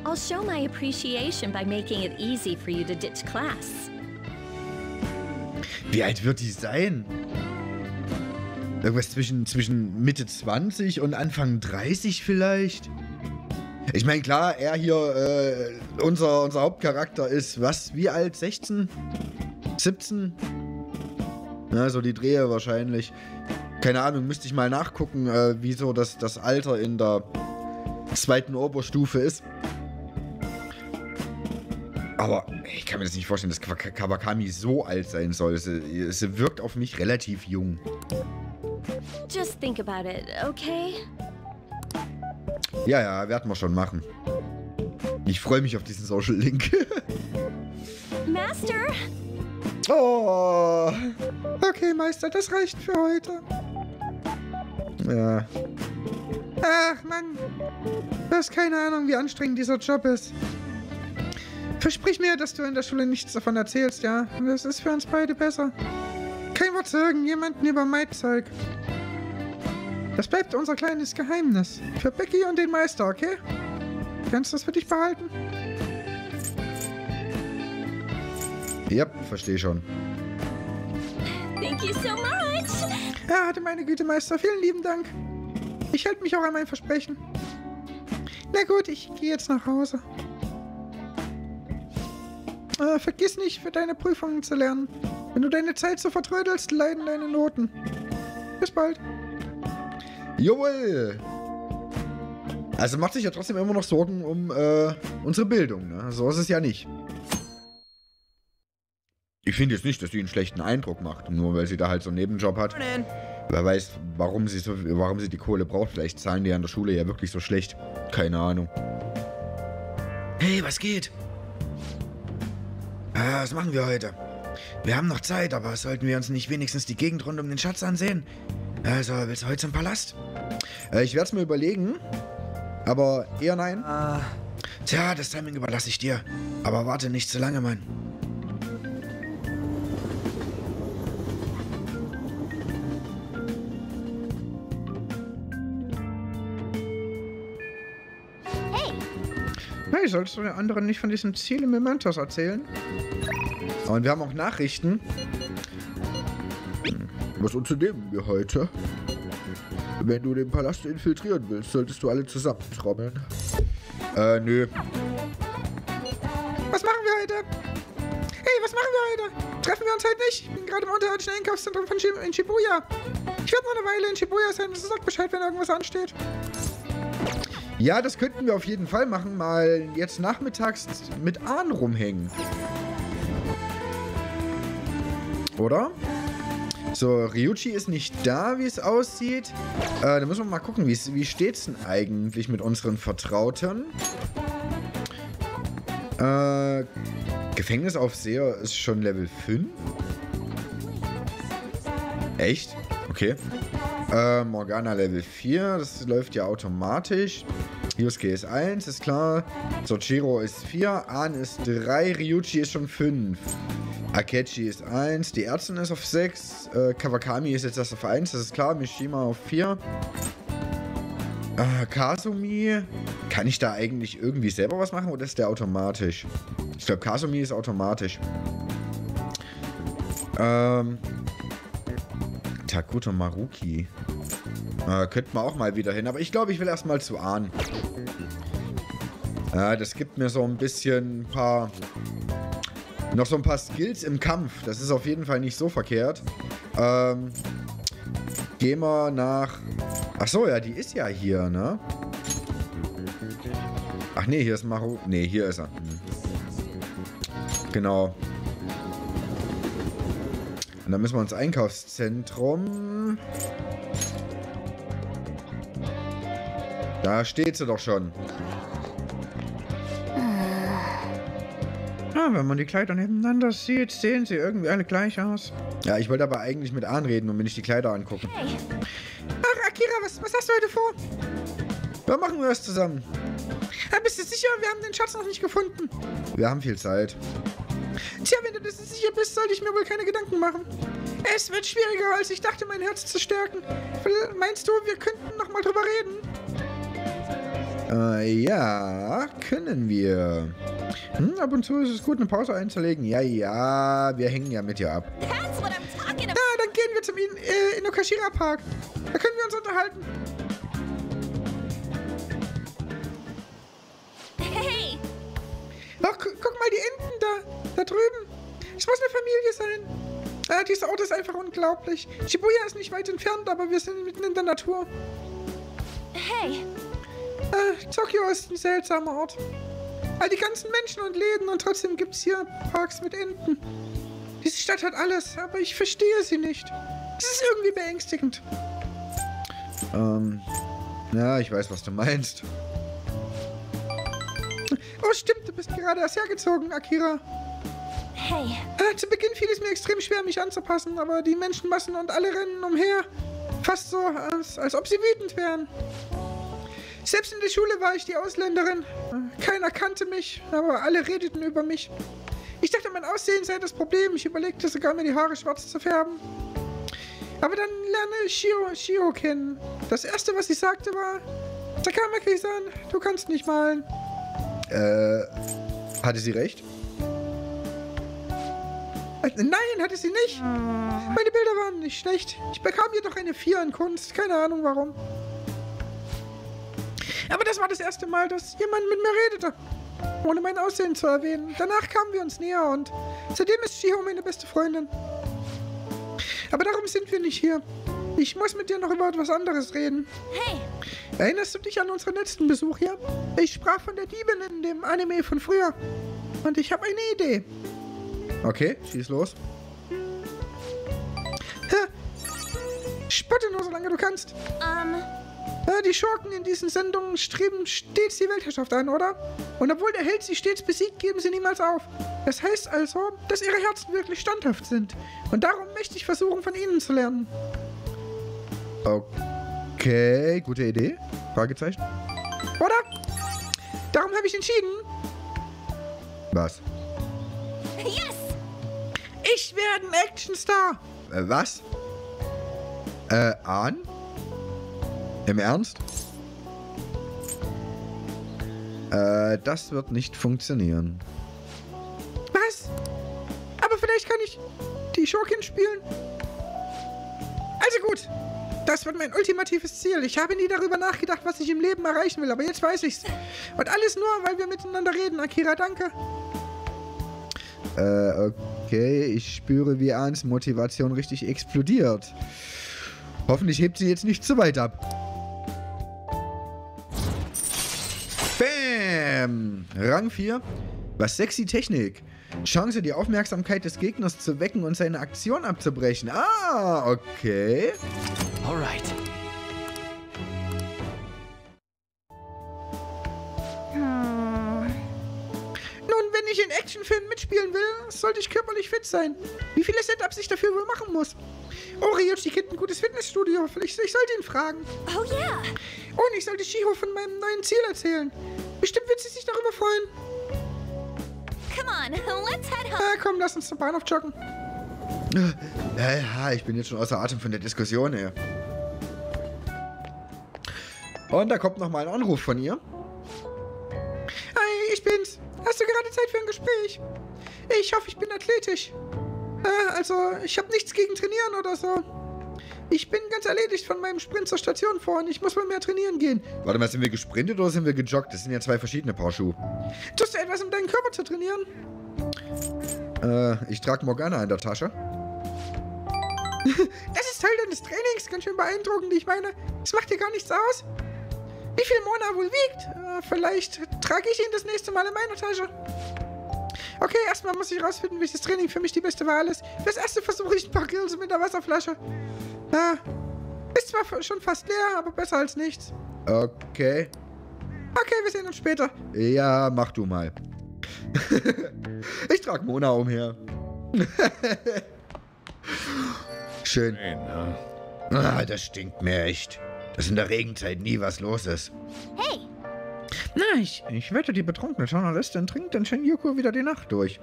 I'll show my appreciation by making it easy for you to ditch class. Wie alt wird die sein? Irgendwas zwischen, zwischen Mitte zwanzig und Anfang dreißig vielleicht? Ich meine, klar, er hier, äh, unser, unser Hauptcharakter ist, was, wie alt? sechzehn? siebzehn? Na, so die Drehe wahrscheinlich. Keine Ahnung, müsste ich mal nachgucken, äh, wieso das, das Alter in der zweiten Oberstufe ist. Aber ich kann mir das nicht vorstellen, dass Kawakami so alt sein soll. Sie, sie wirkt auf mich relativ jung. Just think about it, okay? Ja, ja, werden wir schon machen. Ich freue mich auf diesen Social Link. Master! Oh! Okay, Meister, das reicht für heute. Ja. Ach, Mann. Du hast keine Ahnung, wie anstrengend dieser Job ist. Versprich mir, dass du in der Schule nichts davon erzählst, ja? Das ist für uns beide besser. Kein Wort zu irgendjemanden über Maidzeug. Das bleibt unser kleines Geheimnis. Für Becky und den Meister, okay? Kannst du das für dich behalten? Ja, verstehe schon. Thank you so much. Ja, hatte meine Güte, Meister. Vielen lieben Dank. Ich halte mich auch an mein Versprechen. Na gut, ich gehe jetzt nach Hause. Äh, vergiss nicht, für deine Prüfungen zu lernen. Wenn du deine Zeit so vertrödelst, leiden deine Noten. Bis bald. Jawohl. Also macht sich ja trotzdem immer noch Sorgen um äh, unsere Bildung, ne? So ist es ja nicht. Ich finde jetzt nicht, dass sie einen schlechten Eindruck macht, nur weil sie da halt so einen Nebenjob hat. Wer weiß, warum sie, so, warum sie die Kohle braucht. Vielleicht zahlen die an der Schule ja wirklich so schlecht. Keine Ahnung. Hey, was geht? Ah, was machen wir heute? Wir haben noch Zeit, aber sollten wir uns nicht wenigstens die Gegend rund um den Schatz ansehen? Also, willst du heute zum Palast? Äh, ich werde es mir überlegen, aber eher nein. Uh. Tja, das Timing überlasse ich dir. Aber warte nicht zu lange, Mann. Hey! Hey, sollst du den anderen nicht von diesem Ziel im Mementos erzählen? Und wir haben auch Nachrichten. Was unternehmen wir heute? Wenn du den Palast infiltrieren willst, solltest du alle zusammentrommeln. Äh, nö. Was machen wir heute? Hey, was machen wir heute? Treffen wir uns heute nicht? Ich bin gerade im unterirdischen Einkaufszentrum von Shib- in Shibuya. Ich werde noch eine Weile in Shibuya sein, und sag Bescheid, wenn irgendwas ansteht. Ja, das könnten wir auf jeden Fall machen. Mal jetzt nachmittags mit Ahn rumhängen. Oder? So, Ryuji ist nicht da, wie es aussieht. Äh, da müssen wir mal gucken, wie steht's denn eigentlich mit unseren Vertrauten? Äh, Gefängnisaufseher ist schon Level fünf? Echt? Okay. Äh, Morgana Level vier, das läuft ja automatisch. Yusuke ist eins, ist klar. Sojiro ist vier, Ann ist drei, Ryuji ist schon fünf. Akechi ist eins, die Ärztin ist auf sechs, äh, Kawakami ist jetzt erst auf eins, das ist klar, Mishima auf vier. Äh, Kasumi, kann ich da eigentlich irgendwie selber was machen oder ist der automatisch? Ich glaube, Kasumi ist automatisch. Ähm, Takuto Maruki. Äh, könnten wir auch mal wieder hin, aber ich glaube, ich will erstmal zu Ahn. Äh, das gibt mir so ein bisschen ein paar... Noch so ein paar Skills im Kampf. Das ist auf jeden Fall nicht so verkehrt. Ähm, gehen wir nach... Ach so, ja, die ist ja hier, ne? Ach nee, hier ist Maru... Nee, hier ist er. Hm. Genau. Und dann müssen wir ins Einkaufszentrum. Da steht sie doch schon. Ah, wenn man die Kleider nebeneinander sieht, sehen sie irgendwie alle gleich aus. Ja, ich wollte aber eigentlich mit Ahn reden und mir nicht die Kleider angucken. Hey. Ach, Akira, was, was hast du heute vor? Dann machen wir was zusammen. Ah, bist du sicher? Wir haben den Schatz noch nicht gefunden. Wir haben viel Zeit. Tja, wenn du das sicher bist, sollte ich mir wohl keine Gedanken machen. Es wird schwieriger, als ich dachte, mein Herz zu stärken. Meinst du, wir könnten nochmal drüber reden? Äh, ja, können wir. Hm, ab und zu ist es gut, eine Pause einzulegen. Ja, ja, wir hängen ja mit dir ab. Ja, dann gehen wir zum In äh, Inokashira-Park. Da können wir uns unterhalten. Hey! Ach, gu guck mal, die Enten da, da drüben. Es muss eine Familie sein. Äh, dieser Ort ist einfach unglaublich. Shibuya ist nicht weit entfernt, aber wir sind mitten in der Natur. Hey! Äh, Tokio ist ein seltsamer Ort. All die ganzen Menschen und Läden und trotzdem gibt's hier Parks mit Enten. Diese Stadt hat alles, aber ich verstehe sie nicht. Es ist irgendwie beängstigend. Ähm, ja, ich weiß, was du meinst. Oh, stimmt, du bist gerade erst hergezogen, Akira. Hey. Äh, zu Beginn fiel es mir extrem schwer, mich anzupassen, aber die Menschenmassen und alle rennen umher. Fast so, als, als ob sie wütend wären. Selbst in der Schule war ich die Ausländerin. Keiner kannte mich, aber alle redeten über mich. Ich dachte, mein Aussehen sei das Problem. Ich überlegte sogar, mir die Haare schwarz zu färben. Aber dann lerne ich Shiho, Shiho kennen. Das Erste, was sie sagte, war, Sakamaki-san, du kannst nicht malen. Äh, hatte sie recht? Nein, hatte sie nicht. Meine Bilder waren nicht schlecht. Ich bekam jedoch eine vier in Kunst. Keine Ahnung, warum. Aber das war das erste Mal, dass jemand mit mir redete, ohne mein Aussehen zu erwähnen. Danach kamen wir uns näher und seitdem ist Shiho meine beste Freundin. Aber darum sind wir nicht hier. Ich muss mit dir noch über etwas anderes reden. Hey! Erinnerst du dich an unseren letzten Besuch hier? Ich sprach von der Diebin in dem Anime von früher. Und ich habe eine Idee. Okay, schieß los. Ha. Spotte nur, solange du kannst. Ähm... Um. Die Schurken in diesen Sendungen streben stets die Weltherrschaft an, oder? Und obwohl der Held sie stets besiegt, geben sie niemals auf. Das heißt also, dass ihre Herzen wirklich standhaft sind. Und darum möchte ich versuchen, von ihnen zu lernen. Okay, gute Idee. Fragezeichen. Oder? Darum habe ich entschieden. Was? Yes! Ich werde ein Actionstar. Äh, was? Äh, Ahn? Im Ernst? Äh, das wird nicht funktionieren. Was? Aber vielleicht kann ich die Schurkin spielen. Also gut, Das war mein ultimatives Ziel. Ich habe nie darüber nachgedacht, was ich im Leben erreichen will, aber jetzt weiß ich's. Und alles nur, weil wir miteinander reden. Akira, danke. Äh, okay. Ich spüre, wie Anns Motivation richtig explodiert. Hoffentlich hebt sie jetzt nicht zu weit ab. Bam! Rang vier. Was sexy Technik. Chance, die Aufmerksamkeit des Gegners zu wecken und seine Aktion abzubrechen. Ah, okay. Alright. Hm. Nun, wenn ich in Actionfilmen mitspielen will, sollte ich körperlich fit sein. Wie viele Setups ich dafür wohl machen muss? Oh, Ryuji kennt ein gutes Fitnessstudio. Vielleicht, ich sollte ihn fragen. Oh ja. Yeah. Und ich sollte Shiho von meinem neuen Ziel erzählen. Bestimmt wird sie sich darüber freuen. Come on, let's head home. Ah, komm, lass uns zum Bahnhof joggen. Naja, ich bin jetzt schon außer Atem von der Diskussion, ey. Und da kommt nochmal ein Anruf von ihr. Hi, ich bin's. Hast du gerade Zeit für ein Gespräch? Ich hoffe, ich bin athletisch. Äh, also, ich habe nichts gegen Trainieren oder so. Ich bin ganz erledigt von meinem Sprint zur Station vorhin. Ich muss mal mehr trainieren gehen. Warte mal, sind wir gesprintet oder sind wir gejoggt? Das sind ja zwei verschiedene Paar Schuhe. Tust du etwas, um deinen Körper zu trainieren? Äh, ich trage Morgana in der Tasche. Das ist Teil deines Trainings. Ganz schön beeindruckend. Ich meine, es macht dir gar nichts aus. Wie viel Mona wohl wiegt? Äh, vielleicht trage ich ihn das nächste Mal in meiner Tasche. Okay, erstmal muss ich rausfinden, welches Training für mich die beste Wahl ist. Das erste versuche ich ein paar Grills mit der Wasserflasche. Ah, ist zwar schon fast leer, aber besser als nichts. Okay. Okay, wir sehen uns später. Ja, mach du mal. Ich trage Mona umher. Schön. Ah, das stinkt mir echt. Dass in der Regenzeit nie was los ist. Hey! Na, ich, ich wette, die betrunkene Journalistin trinkt in Shinjuku wieder die Nacht durch.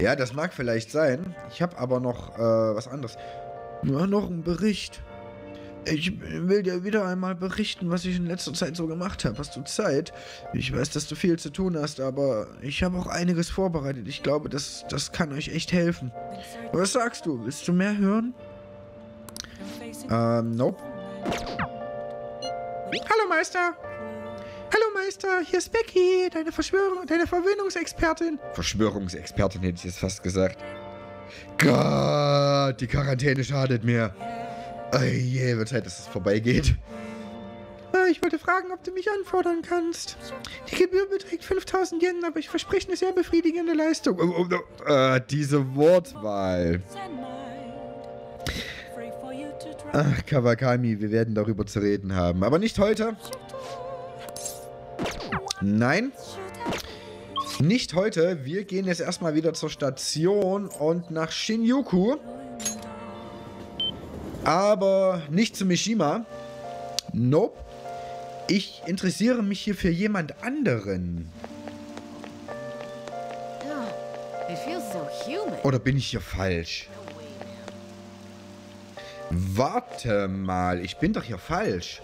Ja, das mag vielleicht sein. Ich habe aber noch äh, was anderes. Nur noch ein Bericht. Ich will dir wieder einmal berichten, was ich in letzter Zeit so gemacht habe. Hast du Zeit? Ich weiß, dass du viel zu tun hast, aber ich habe auch einiges vorbereitet. Ich glaube, das, das kann euch echt helfen. Was sagst du? Willst du mehr hören? Ähm, nope. Hallo, Meister. Hallo, Meister. Hier ist Becky, deine Verschwörung, deine Verwöhnungsexpertin. Verschwörungsexpertin hätte ich jetzt fast gesagt. Gott, die Quarantäne schadet mir. Oh je, wird Zeit, dass es vorbeigeht. Ich wollte fragen, ob du mich anfordern kannst. Die Gebühr beträgt fünftausend Yen, aber ich verspreche eine sehr befriedigende Leistung. Oh, oh, oh, oh, diese Wortwahl. Ach, Kawakami, wir werden darüber zu reden haben. Aber nicht heute. Nein. Nicht heute, wir gehen jetzt erstmal wieder zur Station und nach Shinjuku. Aber nicht zu Mishima. Nope. Ich interessiere mich hier für jemand anderen. Oder bin ich hier falsch? Warte mal, ich bin doch hier falsch.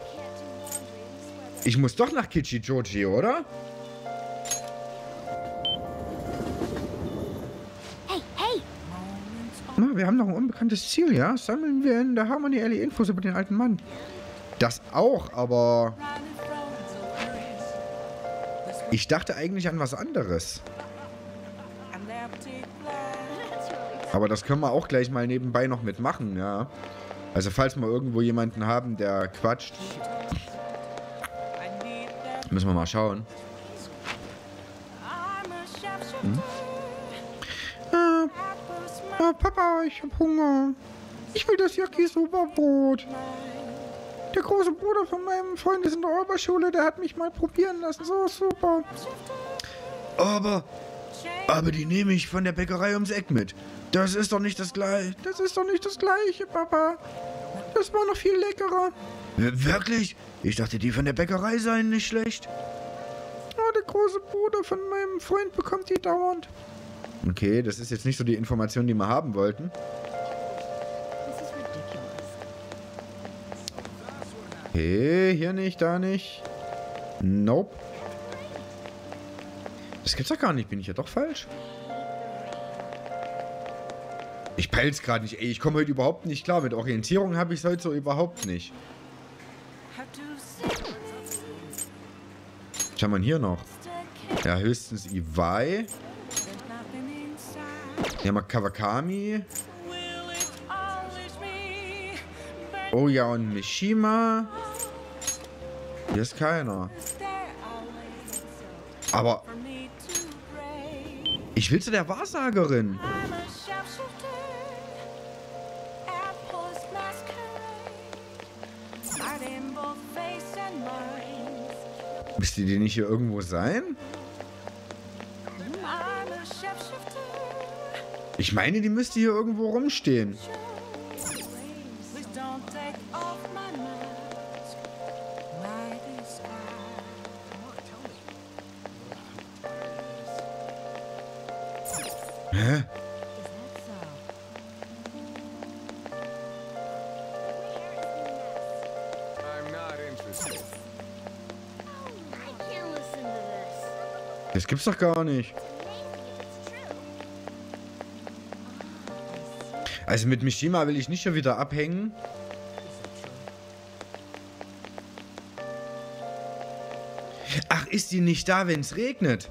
Ich muss doch nach Kichijoji, oder? Wir haben noch ein unbekanntes Ziel, ja? Sammeln wir in der Harmony Alley Infos über den alten Mann. Das auch, aber... Ich dachte eigentlich an was anderes. Aber das können wir auch gleich mal nebenbei noch mitmachen, ja? Also falls wir irgendwo jemanden haben, der quatscht. Müssen wir mal schauen. Hm? Oh, Papa, ich hab Hunger. Ich will das Yakisoba-Brot. Der große Bruder von meinem Freund ist in der Oberschule, der hat mich mal probieren lassen. So super. Aber, aber die nehme ich von der Bäckerei ums Eck mit. Das ist doch nicht das Gleiche. Das ist doch nicht das Gleiche, Papa. Das war noch viel leckerer. Wirklich? Ich dachte, die von der Bäckerei seien nicht schlecht. Oh, der große Bruder von meinem Freund bekommt die dauernd. Okay, das ist jetzt nicht so die Information, die wir haben wollten. Okay, hier nicht, da nicht. Nope. Das gibt's doch gar nicht. Bin ich ja doch falsch? Ich peil's gerade nicht, ey. Ich komme heute überhaupt nicht klar. Mit Orientierung habe ich es heute so überhaupt nicht. Was haben wir hier noch? Ja, höchstens Iwai. Hier haben wir Kawakami. Oh ja, und Mishima. Hier ist keiner. Aber... ich will zu der Wahrsagerin. Müsst ihr die nicht hier irgendwo sein? Ich meine, die müsste hier irgendwo rumstehen. Hä? Das gibt's doch gar nicht. Also mit Mishima will ich nicht schon wieder abhängen. Ach, ist die nicht da, wenn es regnet?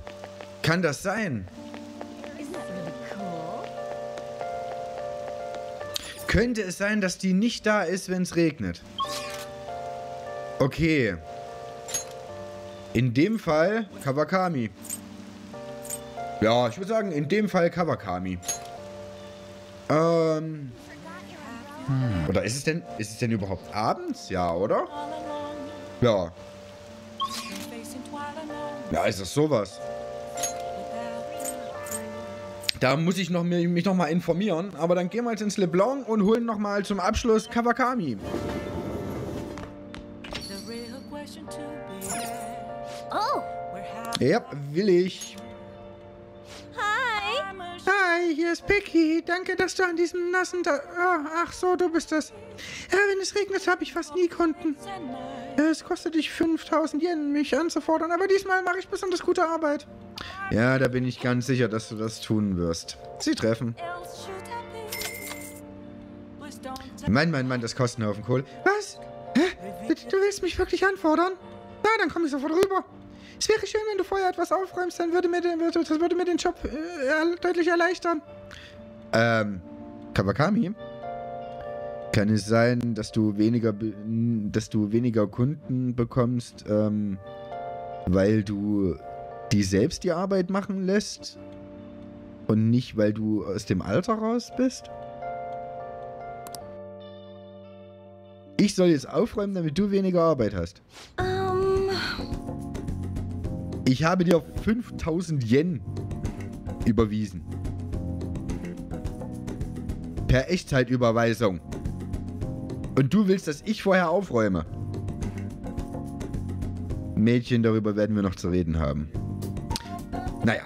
Kann das sein? Könnte es sein, dass die nicht da ist, wenn es regnet? Okay. In dem Fall Kawakami. Ja, ich würde sagen, in dem Fall Kawakami. Ähm. Hm. Oder ist es denn, ist es denn überhaupt abends? Ja, oder? Ja. Ja, ist das sowas? Da muss ich noch, mich nochmal informieren. Aber dann gehen wir jetzt ins Leblanc und holen nochmal zum Abschluss Kawakami. Ja, will ich. Hi. Hi, hier ist Picky. Danke, dass du an diesem nassen... Da oh, ach so, du bist das. Ja, wenn es regnet, habe ich fast nie Kunden. Es kostet dich fünftausend Yen, mich anzufordern, aber diesmal mache ich besonders gute Arbeit. Ja, da bin ich ganz sicher, dass du das tun wirst. Sie treffen. Mann, Mann, Mann, das kostet einen Haufen Kohle. Was? Hä? Du willst mich wirklich anfordern? Na, dann komme ich sofort rüber. Es wäre schön, wenn du vorher etwas aufräumst, dann würde mir den, das würde mir den Job äh, deutlich erleichtern. Ähm, Kawakami? Kann es sein, dass du weniger, dass du weniger Kunden bekommst, ähm, weil du die selbst die Arbeit machen lässt und nicht, weil du aus dem Alter raus bist? Ich soll jetzt aufräumen, damit du weniger Arbeit hast. Ähm... Um. Ich habe dir fünftausend Yen überwiesen. Per Echtzeitüberweisung. Und du willst, dass ich vorher aufräume. Mädchen, darüber werden wir noch zu reden haben. Naja.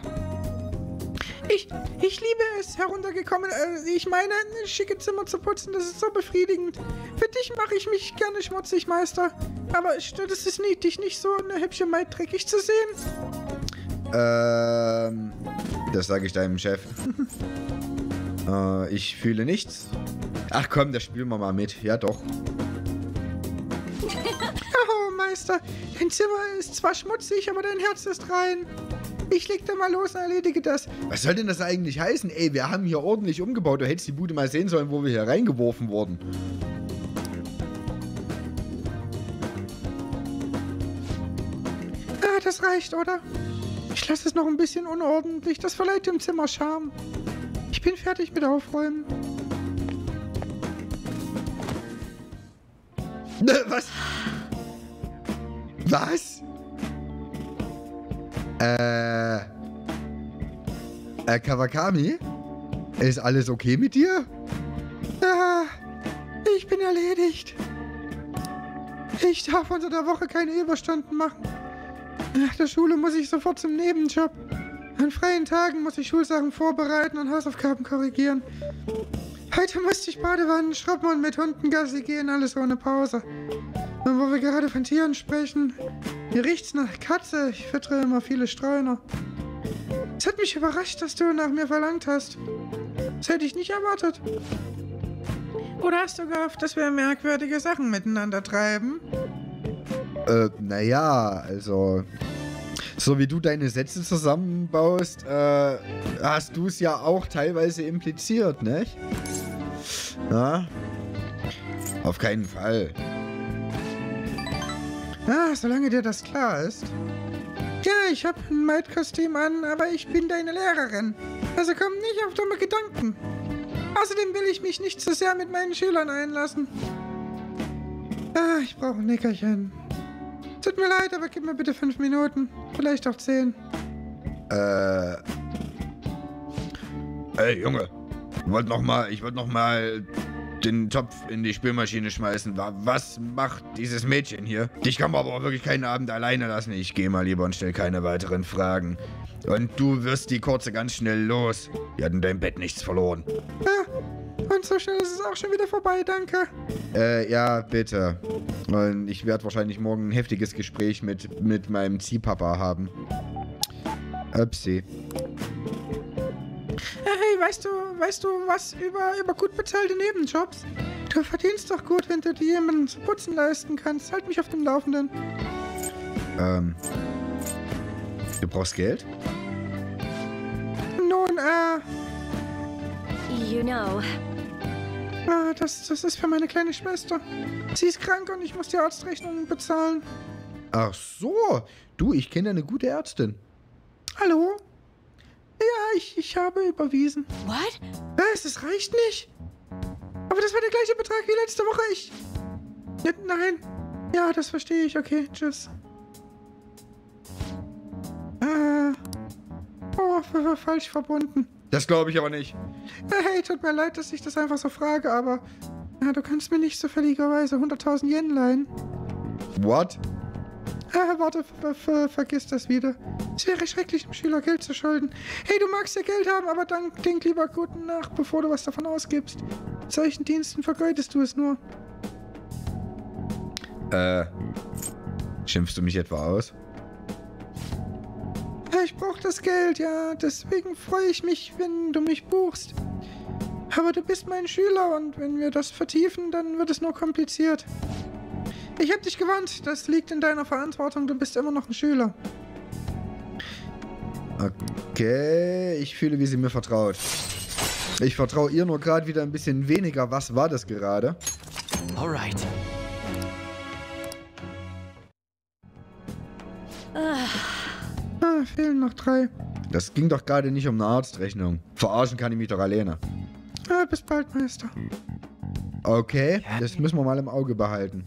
Ich, ich liebe es, heruntergekommen. Äh, ich meine, schicke Zimmer zu putzen, das ist so befriedigend. Für dich mache ich mich gerne schmutzig, Meister. Aber stört es dich nicht, dich nicht so eine hübsche Maid dreckig zu sehen? Ähm, das sage ich deinem Chef. äh, ich fühle nichts. Ach komm, das spielen wir mal mit. Ja, doch. Oh, Meister, dein Zimmer ist zwar schmutzig, aber dein Herz ist rein. Ich leg da mal los und erledige das. Was soll denn das eigentlich heißen? Ey, wir haben hier ordentlich umgebaut. Du hättest die Bude mal sehen sollen, wo wir hier reingeworfen wurden. Ah, das reicht, oder? Ich lasse es noch ein bisschen unordentlich. Das verleiht dem Zimmer Charme. Ich bin fertig mit Aufräumen. Was? Was? Äh, äh, Kawakami? Ist alles okay mit dir? Ah, ich bin erledigt. Ich darf unter der Woche keine Überstunden machen. Nach der Schule muss ich sofort zum Nebenjob. An freien Tagen muss ich Schulsachen vorbereiten und Hausaufgaben korrigieren. Heute musste ich Badewannen schrubben und mit Hunden Gassi gehen, alles ohne Pause. Und wo wir gerade von Tieren sprechen... Hier riecht's nach Katze. Ich füttere immer viele Streuner. Es hat mich überrascht, dass du nach mir verlangt hast. Das hätte ich nicht erwartet. Oder hast du gehofft, dass wir merkwürdige Sachen miteinander treiben? Äh, naja, also... So wie du deine Sätze zusammenbaust, äh, hast du es ja auch teilweise impliziert, nicht? Na? Auf keinen Fall. Ah, solange dir das klar ist. Ja, ich habe ein Maidkostüm an, aber ich bin deine Lehrerin. Also komm nicht auf dumme Gedanken. Außerdem will ich mich nicht zu sehr mit meinen Schülern einlassen. Ah, ich brauche ein Nickerchen. Tut mir leid, aber gib mir bitte fünf Minuten. Vielleicht auch zehn. Äh. Ey, Junge. Ich wollte nochmal, ich wollte nochmal den Topf in die Spülmaschine schmeißen. Was macht dieses Mädchen hier? Ich kann aber auch wirklich keinen Abend alleine lassen. Ich gehe mal lieber und stelle keine weiteren Fragen. Und du wirst die Kurze ganz schnell los. Wir hatten dein Bett nichts verloren. Ah, und so schnell ist es auch schon wieder vorbei, danke. Äh, ja, bitte. Und ich werde wahrscheinlich morgen ein heftiges Gespräch mit, mit meinem Ziehpapa haben. Upsi. Hey, weißt du, weißt du was über, über gut bezahlte Nebenjobs? Du verdienst doch gut, wenn du dir jemanden zu putzen leisten kannst. Halt mich auf dem Laufenden. Ähm. Du brauchst Geld? Nun, äh... You know. Ah, das, das ist für meine kleine Schwester. Sie ist krank und ich muss die Arztrechnungen bezahlen. Ach so. Du, ich kenne eine gute Ärztin. Hallo? Ja, ich, ich habe überwiesen. What? Was? Das reicht nicht. Aber das war der gleiche Betrag wie letzte Woche. Ich... Nein. Ja, das verstehe ich. Okay, tschüss. Äh... Oh, falsch verbunden. Das glaube ich aber nicht. Hey, tut mir leid, dass ich das einfach so frage, aber... Ja, du kannst mir nicht zufälligerweise hunderttausend Yen leihen. What? Ah, warte, ver ver vergiss das wieder. Es wäre schrecklich, dem Schüler Geld zu schulden. Hey, du magst ja Geld haben, aber dann denk lieber gut nach, bevor du was davon ausgibst. Mit solchen Diensten vergeudest du es nur. Äh, schimpfst du mich etwa aus? Ich brauche das Geld, ja. Deswegen freue ich mich, wenn du mich buchst. Aber du bist mein Schüler und wenn wir das vertiefen, dann wird es nur kompliziert. Ich habe dich gewarnt. Das liegt in deiner Verantwortung. Du bist immer noch ein Schüler. Okay, ich fühle, wie sie mir vertraut. Ich vertraue ihr nur gerade wieder ein bisschen weniger. Was war das gerade? Alright. Ah, fehlen noch drei. Das ging doch gerade nicht um eine Arztrechnung. Verarschen kann ich mich doch alleine. Ah, bis bald, Meister. Okay, das müssen wir mal im Auge behalten.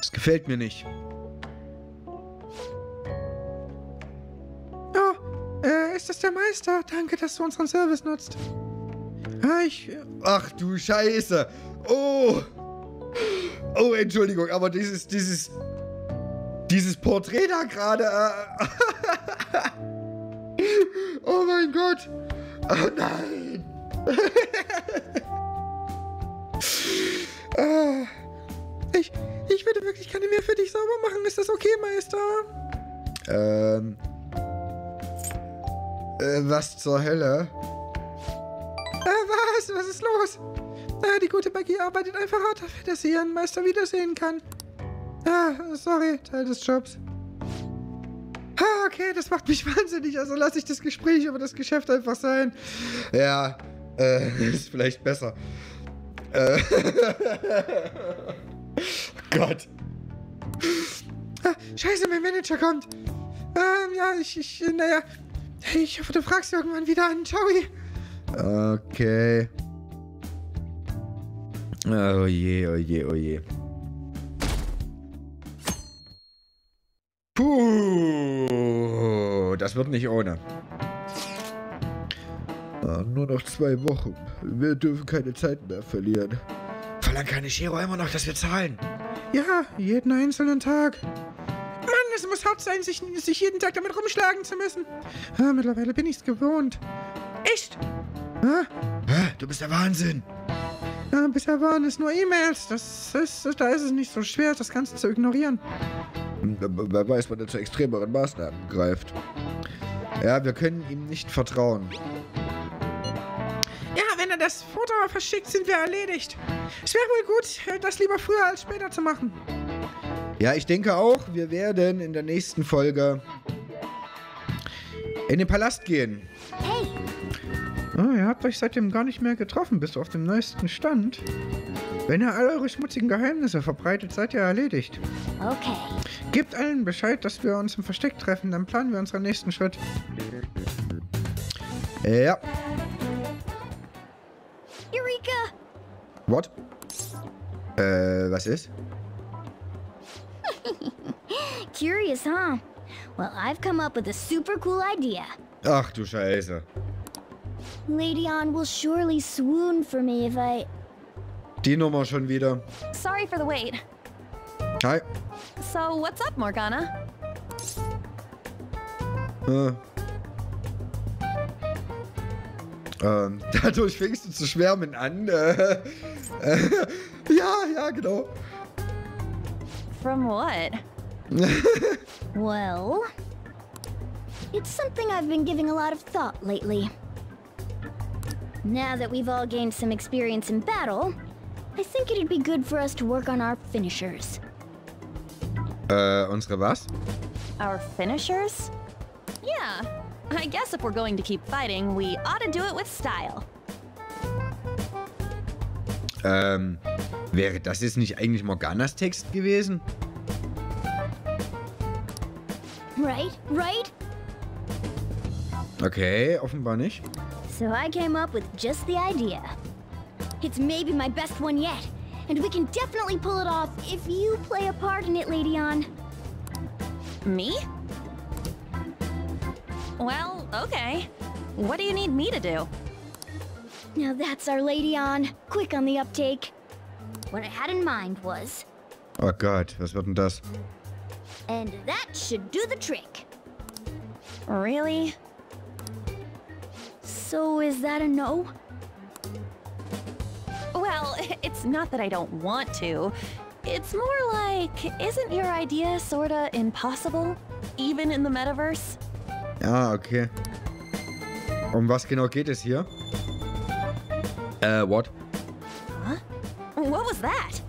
Das gefällt mir nicht. Ist das der Meister? Danke, dass du unseren Service nutzt. Ah, ich... Ach du Scheiße. Oh. Oh, Entschuldigung, aber dieses... Dieses... Dieses Porträt da gerade... Äh, oh mein Gott. Oh nein. ah, ich... Ich würde wirklich keine mehr für dich sauber machen. Ist das okay, Meister? Ähm... Äh, was zur Hölle? Äh, was? Was ist los? Ah, die gute Maggie arbeitet einfach hart dafür, dass sie ihren Meister wiedersehen kann. Ah, sorry, Teil des Jobs. Ah, okay, das macht mich wahnsinnig, also lasse ich das Gespräch über das Geschäft einfach sein. Ja, äh, ist vielleicht besser. Äh. oh Gott. Ah, scheiße, mein Manager kommt. Ähm, ja, ich, ich, naja... Hey, ich hoffe, du fragst irgendwann wieder an. Ciao. Okay. Oh je, oh je, oh je. Puh, das wird nicht ohne. Ah, nur noch zwei Wochen. Wir dürfen keine Zeit mehr verlieren. Verlangt Kaneshiro immer noch, dass wir zahlen. Ja, jeden einzelnen Tag. Es muss hart sein, sich, sich jeden Tag damit rumschlagen zu müssen. Ah, mittlerweile bin ich es gewohnt. Echt? Ah? Ah, du bist der Wahnsinn. Ah, bisher waren es nur E-Mails. Das ist, da ist es nicht so schwer, das Ganze zu ignorieren. Wer weiß, wann er zu extremeren Maßnahmen greift. Ja, wir können ihm nicht vertrauen. Ja, wenn er das Foto verschickt, sind wir erledigt. Es wäre wohl gut, das lieber früher als später zu machen. Ja, ich denke auch, wir werden in der nächsten Folge in den Palast gehen. Hey! Oh, ihr habt euch seitdem gar nicht mehr getroffen, bis auf dem neuesten Stand. Wenn ihr all eure schmutzigen Geheimnisse verbreitet, seid ihr erledigt. Okay. Gebt allen Bescheid, dass wir uns im Versteck treffen, dann planen wir unseren nächsten Schritt. Ja. Eureka! What? Äh, was ist? Curious, huh? Well, I've come up with a super cool idea. Ach du Scheiße. Lady Ann will surely swoon for me if I... Die Nummer schon wieder. Sorry for the wait. Hi. So, what's up, Morgana? Äh. Ähm, dadurch fängst du zu schwärmen an. Äh, äh, ja, ja, genau. From what? Well, it's something I've been giving a lot of thought lately. Now that we've all gained some experience in battle, I think it'd be good for us to work on our finishers. Äh, unsere was? Our finishers? Yeah, I guess if we're going to keep fighting, we ought to do it with style. Ähm, wäre das jetzt nicht eigentlich Morganas Text gewesen? Right, right? Okay, offenbar nicht. So I came up with just the idea. It's maybe my best one yet, and we can definitely pull it off if you play a part in it, Lady Ann. Me? Well, okay. What do you need me to do? Now that's our Lady Ann, quick on the uptake. What I had in mind was... Oh Gott, was wird denn das? And that should do the trick. Really? So is that a no? Well, it's not that I don't want to. It's more like, isn't your idea sorta impossible? Even in the metaverse? Ah, okay. Um was genau geht es hier? Äh, what? Huh? What was that?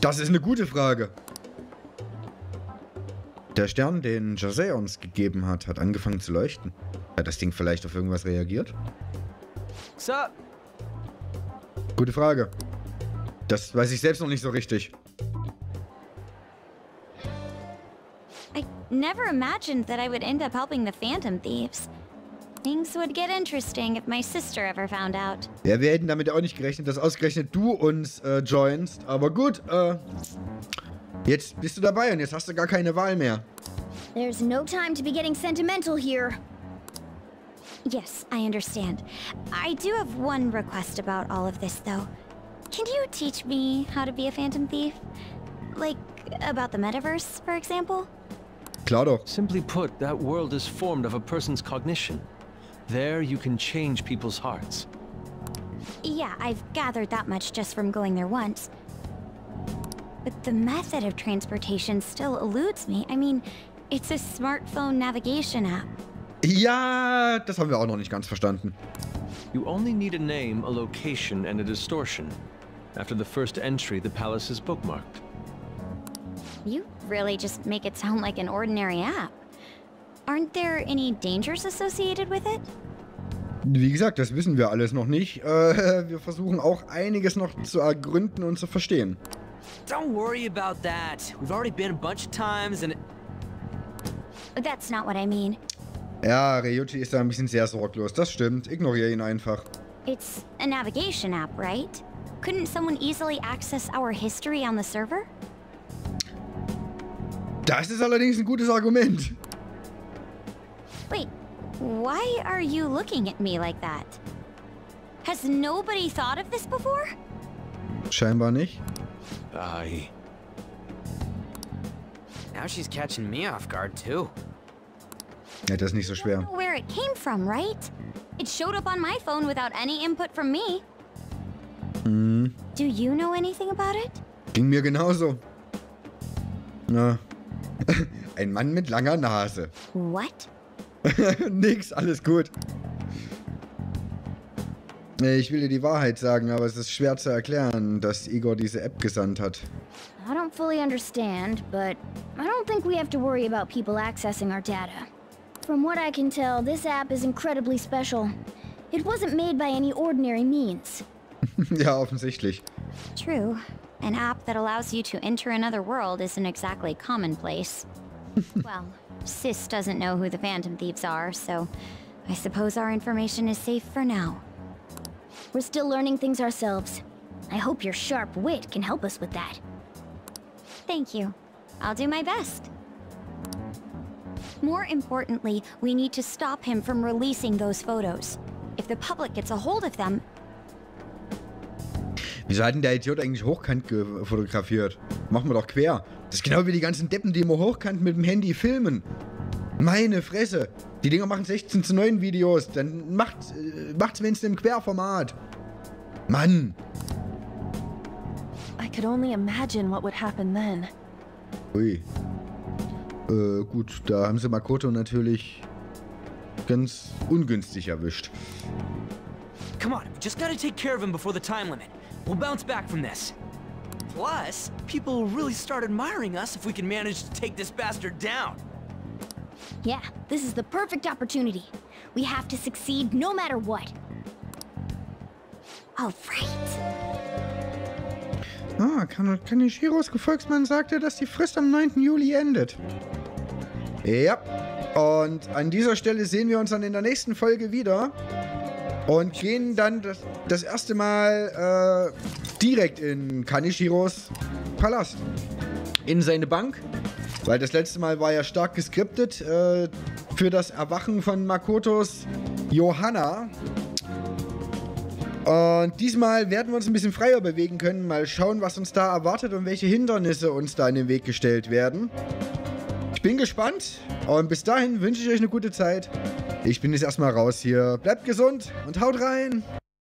Das ist eine gute Frage. Der Stern, den Jose uns gegeben hat, hat angefangen zu leuchten. Hat das Ding vielleicht auf irgendwas reagiert? So. Gute Frage. Das weiß ich selbst noch nicht so richtig. I never imagined that I would end up helping the Phantom Thieves. Things would get interesting if my sister ever found out. Ja, wir hätten damit auch nicht gerechnet, dass ausgerechnet du uns äh, joinst. Aber gut, äh, jetzt bist du dabei und jetzt hast du gar keine Wahl mehr. There's no time to be getting sentimental here. Yes, I understand. I do have one request about all of this, though. Can you teach me how to be a Phantom Thief? Like, about the metaverse, for example? Claro. Simply put, that world is formed of a person's cognition. There, you can change people's hearts. Yeah, I've gathered that much just from going there once. But the method of transportation still eludes me. I mean, it's a smartphone navigation app. Ja, das haben wir auch noch nicht ganz verstanden. You only need a name, a location and a distortion. After the first entry, the palace is bookmarked. You really just make it sound like an ordinary app. Aren't there any dangers associated with it? Wie gesagt, das wissen wir alles noch nicht. Äh, wir versuchen auch einiges noch zu ergründen und zu verstehen. Don't worry about that. We've already been a bunch of times and... That's not what I mean. Ja, Ryuji ist da ein bisschen sehr sorglos. Das stimmt. Ignoriere ihn einfach. It's a navigation app, right? Couldn't someone easily access our history on the server? Das ist allerdings ein gutes Argument. Wait, why are you looking at me like that? Has nobody thought of this before? Scheinbar nicht. Aye. Now she's catching me off guard too. Ja, das ist nicht so schwer. Where it came from, right? It showed up on my phone without any input from me. Mm. Do you know anything about it? Ging mir genauso. Na. Ein Mann mit langer Nase. What? Nix, alles gut. Ich will dir die Wahrheit sagen, aber es ist schwer zu erklären, dass Igor diese App gesandt hat. I don't fully understand, but I don't think we have to worry about people accessing our data. From what I can tell, this app is incredibly special. It wasn't made by any ordinary means. Ja, offensichtlich. True. An app that allows you to enter another world isn't exactly commonplace. Well, Sis doesn't know who the Phantom Thieves are, so I suppose our information is safe for now. We're still learning things ourselves. I hope your sharp wit can help us with that. Thank you. I'll do my best. More importantly, we need to stop him from releasing those photos. If the public gets a hold of them... Wieso hat denn der Idiot eigentlich hochkant fotografiert? Machen wir doch quer. Das ist genau wie die ganzen Deppen, die immer hochkant mit dem Handy filmen. Meine Fresse. Die Dinger machen sechzehn zu neun Videos. Dann macht's, äh, macht's wenigstens im Querformat. Mann. I could only imagine what would happen then. Ui. Äh, gut, da haben sie Makoto natürlich ganz ungünstig erwischt. Come on, we just gotta take care of him before the time limit. We'll bounce back from this. Plus, people will really start admiring us if we can manage to take this bastard down. Yeah, this is the perfect opportunity. We have to succeed no matter what. All right. Ah, Kaneshiros Gefolgsmann sagte, dass die Frist am neunten Juli endet. Ja, und an dieser Stelle sehen wir uns dann in der nächsten Folge wieder. Und gehen dann das, das erste Mal äh, direkt in Kaneshiros Palast. In seine Bank. Weil das letzte Mal war ja stark geskriptet äh, für das Erwachen von Makotos Johanna. Und diesmal werden wir uns ein bisschen freier bewegen können. Mal schauen, was uns da erwartet und welche Hindernisse uns da in den Weg gestellt werden. Ich bin gespannt. Und bis dahin wünsche ich euch eine gute Zeit. Ich bin jetzt erstmal raus hier. Bleibt gesund und haut rein!